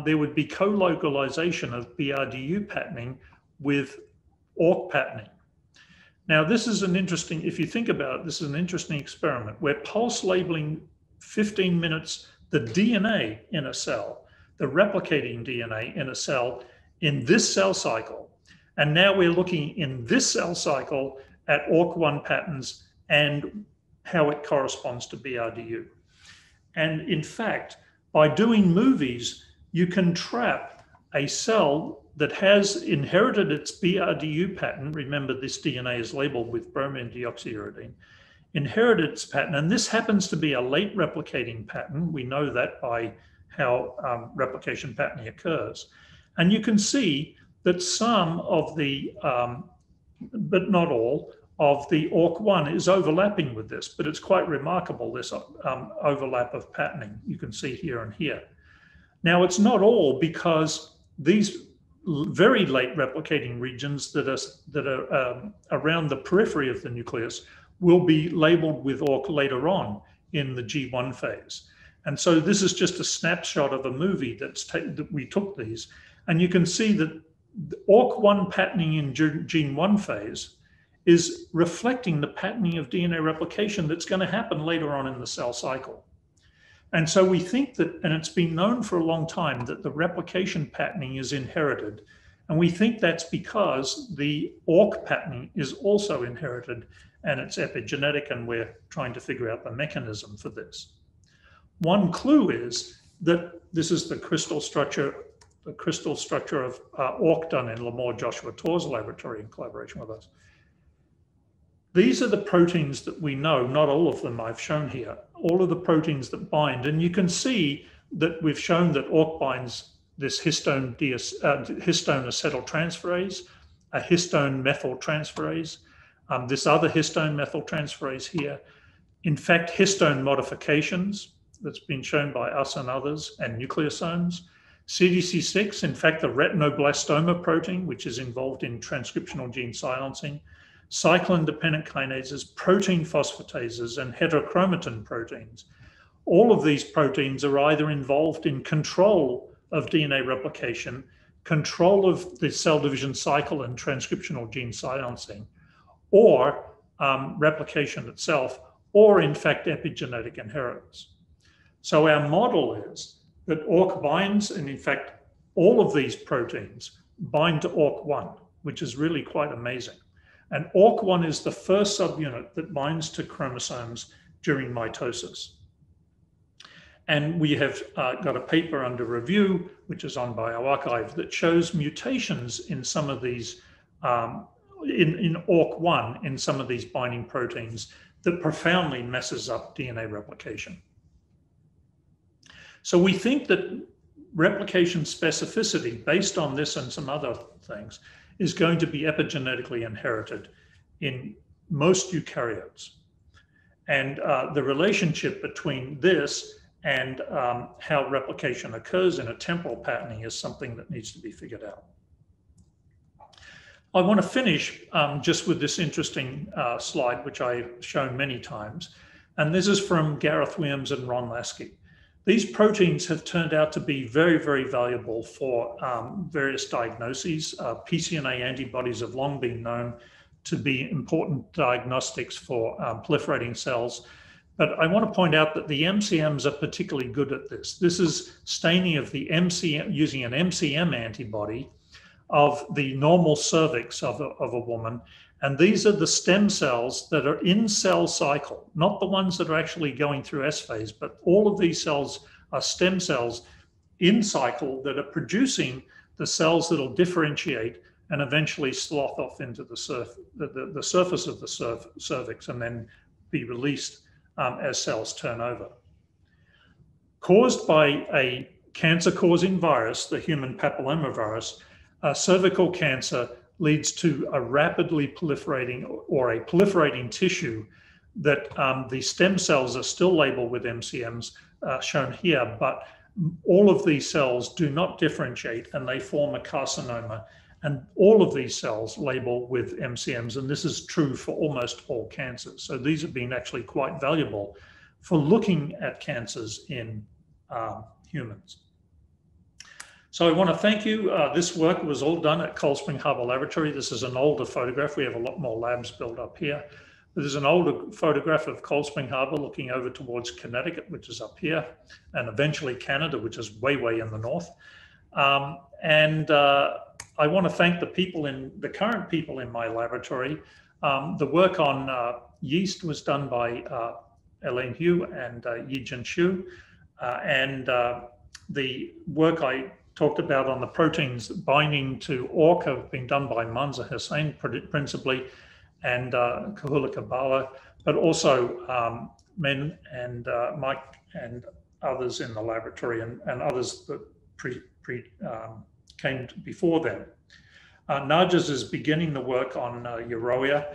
there would be co-localization of BRDU patterning with ORC patterning. Now, this is an interesting, if you think about it, this is an interesting experiment. We're pulse labeling 15 minutes the DNA in a cell, the replicating DNA in a cell in this cell cycle. And now we're looking in this cell cycle at ORC1 patterns and how it corresponds to BRDU. And in fact, by doing movies, you can trap a cell that has inherited its BRDU pattern. Remember, this DNA is labeled with bromodeoxyuridine, inherited its pattern. And this happens to be a late replicating pattern. We know that by how replication patterning occurs. And you can see that some of the, but not all, of the ORC1 is overlapping with this, but it's quite remarkable, this overlap of patterning you can see here and here. Now, it's not all, because these very late replicating regions that are around the periphery of the nucleus will be labeled with ORC later on in the G1 phase. And so this is just a snapshot of a movie that we took these, and you can see that the ORC1 patterning in gene 1 phase is reflecting the patterning of DNA replication that's going to happen later on in the cell cycle. And so we think that, and it's been known for a long time, that the replication patterning is inherited. And we think that's because the ORC patterning is also inherited and it's epigenetic, and we're trying to figure out the mechanism for this. One clue is that this is the crystal structure of ORC done in Lamore Joshua Torr's laboratory in collaboration with us. These are the proteins that we know, not all of them I've shown here, all of the proteins that bind. And you can see that we've shown that ORC binds this histone acetyltransferase, a histone methyltransferase, this other histone methyltransferase here. In fact, histone modifications, that's been shown by us and others, and nucleosomes. CDC6, in fact, the retinoblastoma protein, which is involved in transcriptional gene silencing, cyclin-dependent kinases, protein phosphatases, and heterochromatin proteins. All of these proteins are either involved in control of DNA replication, control of the cell division cycle and transcriptional gene silencing, or replication itself, or in fact epigenetic inheritance. So our model is that ORC binds, and in fact, all of these proteins bind to ORC1, which is really quite amazing. And ORC1 is the first subunit that binds to chromosomes during mitosis. And we have got a paper under review, which is on bioarchive, that shows mutations in some of these, in ORC1, in some of these binding proteins that profoundly messes up DNA replication. So we think that replication specificity, based on this and some other things, is going to be epigenetically inherited in most eukaryotes. And the relationship between this and how replication occurs in a temporal patterning is something that needs to be figured out. I want to finish just with this interesting slide, which I've shown many times. And this is from Gareth Williams and Ron Lasky. These proteins have turned out to be very, very valuable for various diagnoses. PCNA antibodies have long been known to be important diagnostics for proliferating cells. But I want to point out that the MCMs are particularly good at this. This is staining of the MCM, using an MCM antibody of the normal cervix of a woman. And these are the stem cells that are in cell cycle, not the ones that are actually going through S phase, but all of these cells are stem cells in cycle that are producing the cells that will differentiate and eventually slough off into the surface of the cervix and then be released as cells turn over. Caused by a cancer-causing virus, the human papillomavirus, cervical cancer leads to a rapidly proliferating or a proliferating tissue that the stem cells are still labeled with MCMs shown here, but all of these cells do not differentiate and they form a carcinoma, and all of these cells label with MCMs, and this is true for almost all cancers. So these have been actually quite valuable for looking at cancers in humans. So I want to thank you. This work was all done at Cold Spring Harbor Laboratory. This is an older photograph. We have a lot more labs built up here. This is an older photograph of Cold Spring Harbor looking over towards Connecticut, which is up here, and eventually Canada, which is way, way in the north. I want to thank the people in, the current people in my laboratory. The work on yeast was done by Elaine Hu and Yijin Xu. The work I talked about on the proteins binding to ORC have been done by Mansa Hussain principally, and Kahula Kabala, but also Min and Mike and others in the laboratory, and others that came before them. Narges is beginning the work on Euroia,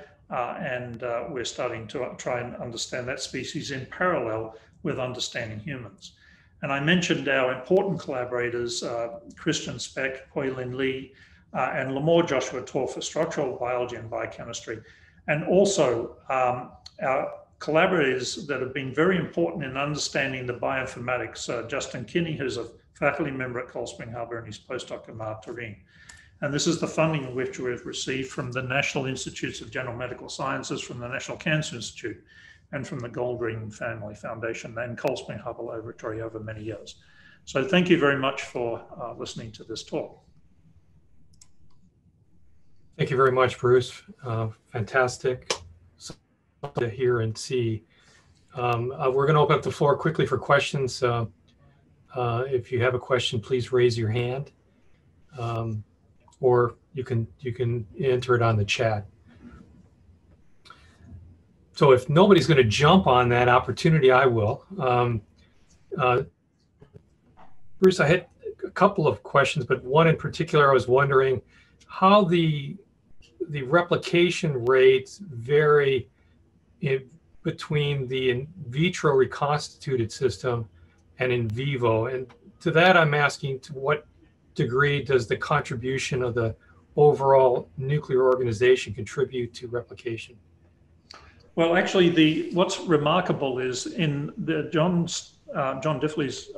and we're starting to try and understand that species in parallel with understanding humans. And I mentioned our important collaborators, Christian Speck, Hoi-Lin Lee, and Lamore Joshua Tor for structural biology and biochemistry. And also our collaborators that have been very important in understanding the bioinformatics, Justin Kinney, who's a faculty member at Cold Spring Harbor, and his postdoc Amar Turin. And this is the funding which we've received from the National Institutes of General Medical Sciences, from the National Cancer Institute, and from the Goldring Family Foundation and Cold Spring Harbor Laboratory over many years. So thank you very much for listening to this talk. Thank you very much, Bruce. Fantastic to hear and see. We're gonna open up the floor quickly for questions. If you have a question, please raise your hand, or you can enter it on the chat. So if nobody's going to jump on that opportunity, I will. Bruce, I had a couple of questions, but one in particular, I was wondering how the replication rates vary between the in vitro reconstituted system and in vivo. And to that, I'm asking, to what degree does the contribution of the overall nuclear organization contribute to replication? Well, actually, what's remarkable is in the John Diffley's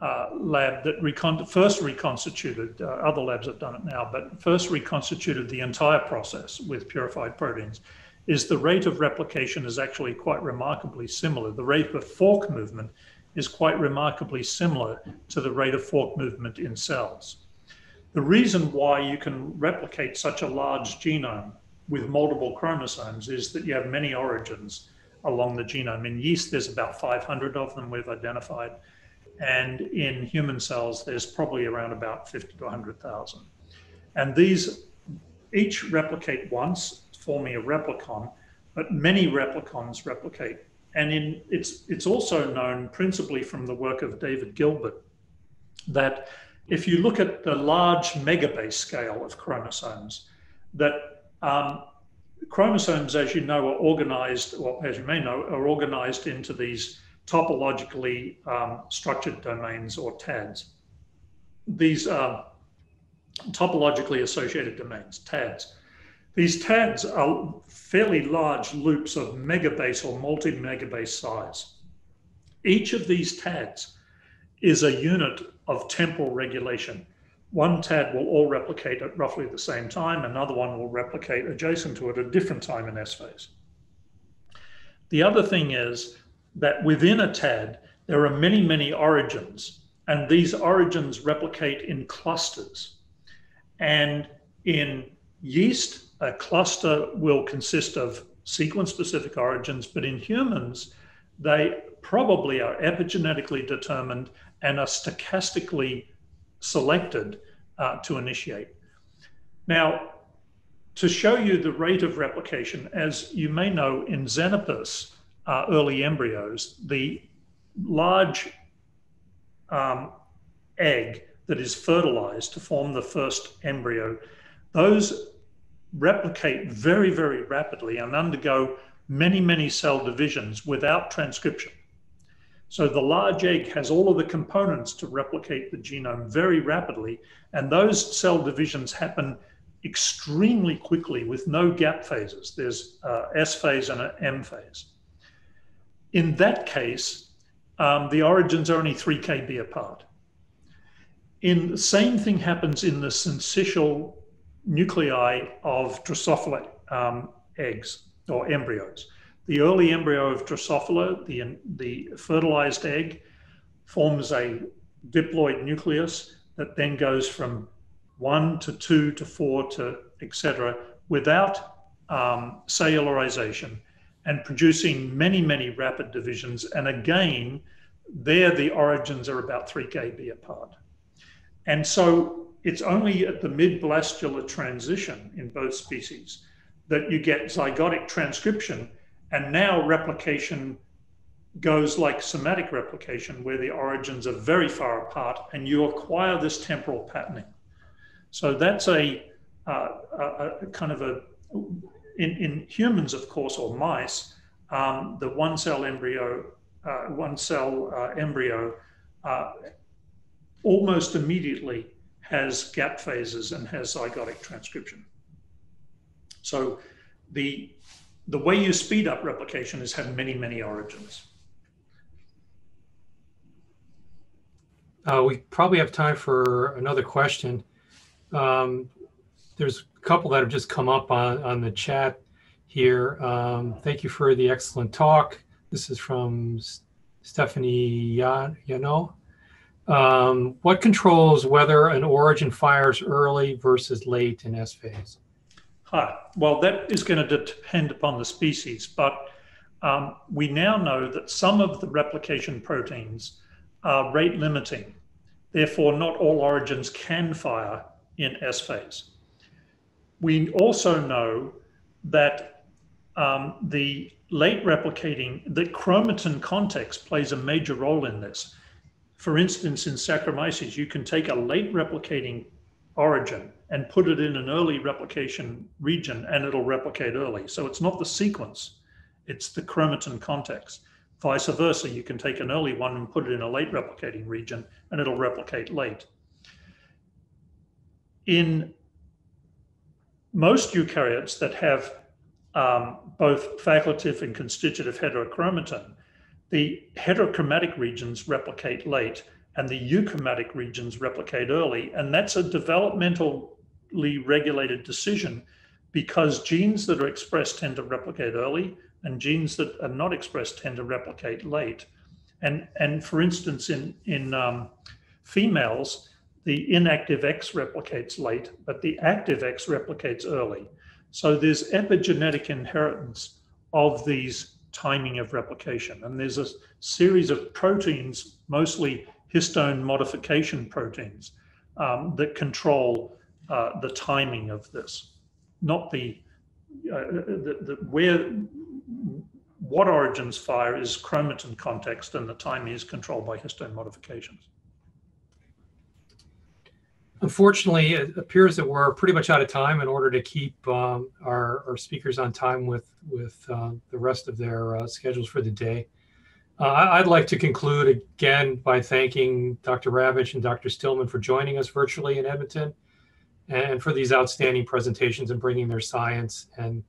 lab that first reconstituted, other labs have done it now, but first reconstituted the entire process with purified proteins, is the rate of replication is actually quite remarkably similar. The rate of fork movement is quite remarkably similar to the rate of fork movement in cells. The reason why you can replicate such a large genome with multiple chromosomes is that you have many origins along the genome. In yeast, there's about 500 of them we've identified. And in human cells, there's probably around about 50 to 100,000. And these each replicate once, forming a replicon, but many replicons replicate. And it's also known principally from the work of David Gilbert that if you look at the large megabase scale of chromosomes, that chromosomes, as you know, are organized, or as you may know, are organized into these topologically structured domains, or TADs. These are topologically associated domains, TADs. These TADs are fairly large loops of megabase or multi-megabase size. Each of these TADs is a unit of temporal regulation. One TAD will all replicate at roughly the same time, another one will replicate adjacent to it at a different time in S phase. The other thing is that within a TAD, there are many, many origins, and these origins replicate in clusters. And in yeast, a cluster will consist of sequence-specific origins, but in humans, they probably are epigenetically determined and are stochastically selected to initiate. Now, to show you the rate of replication, as you may know, in Xenopus, early embryos, the large egg that is fertilized to form the first embryo, those replicate very, very rapidly and undergo many, many cell divisions without transcription. So the large egg has all of the components to replicate the genome very rapidly, and those cell divisions happen extremely quickly with no gap phases. There's S phase and an M phase. In that case, the origins are only 3 kb apart. The same thing happens in the syncytial nuclei of Drosophila eggs or embryos. The early embryo of Drosophila, the fertilized egg, forms a diploid nucleus that then goes from 1 to 2 to 4 to et cetera, without cellularization, and producing many, many rapid divisions. And again, there the origins are about 3 kb apart. And so it's only at the mid-blastular transition in both species that you get zygotic transcription, and now replication goes like somatic replication, where the origins are very far apart and you acquire this temporal patterning. So that's a kind of a, in humans, of course, or mice, the one cell embryo almost immediately has gap phases and has zygotic transcription. So the way you speed up replication is have many, many origins. We probably have time for another question. There's a couple that have just come up on the chat here. Thank you for the excellent talk. This is from Stephanie Yano. What controls whether an origin fires early versus late in S phase? Well, that is going to depend upon the species, but we now know that some of the replication proteins are rate limiting. Therefore, not all origins can fire in S phase. We also know that the chromatin context plays a major role in this. For instance, in Saccharomyces, you can take a late replicating origin and put it in an early replication region and it'll replicate early. So it's not the sequence, it's the chromatin context. Vice versa, you can take an early one and put it in a late replicating region and it'll replicate late. In most eukaryotes that have both facultative and constitutive heterochromatin, the heterochromatic regions replicate late and the euchromatic regions replicate early. And that's a developmentally regulated decision because genes that are expressed tend to replicate early and genes that are not expressed tend to replicate late. And for instance, in females, the inactive X replicates late, but the active X replicates early. So there's epigenetic inheritance of these timing of replication. And there's a series of proteins, mostly histone modification proteins, that control the timing of this, not the, what origins fire is chromatin context and the timing is controlled by histone modifications. Unfortunately, it appears that we're pretty much out of time. In order to keep our speakers on time with the rest of their schedules for the day, I'd like to conclude again by thanking Dr. Ravetch and Dr. Stillman for joining us virtually in Edmonton and for these outstanding presentations and bringing their science and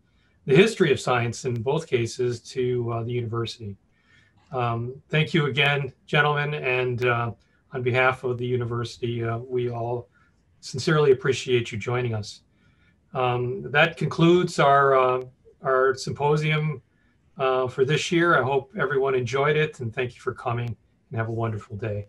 the history of science in both cases to the university. Thank you again, gentlemen, and on behalf of the university, we all sincerely appreciate you joining us. That concludes our symposium for this year. I hope everyone enjoyed it, and thank you for coming, and have a wonderful day.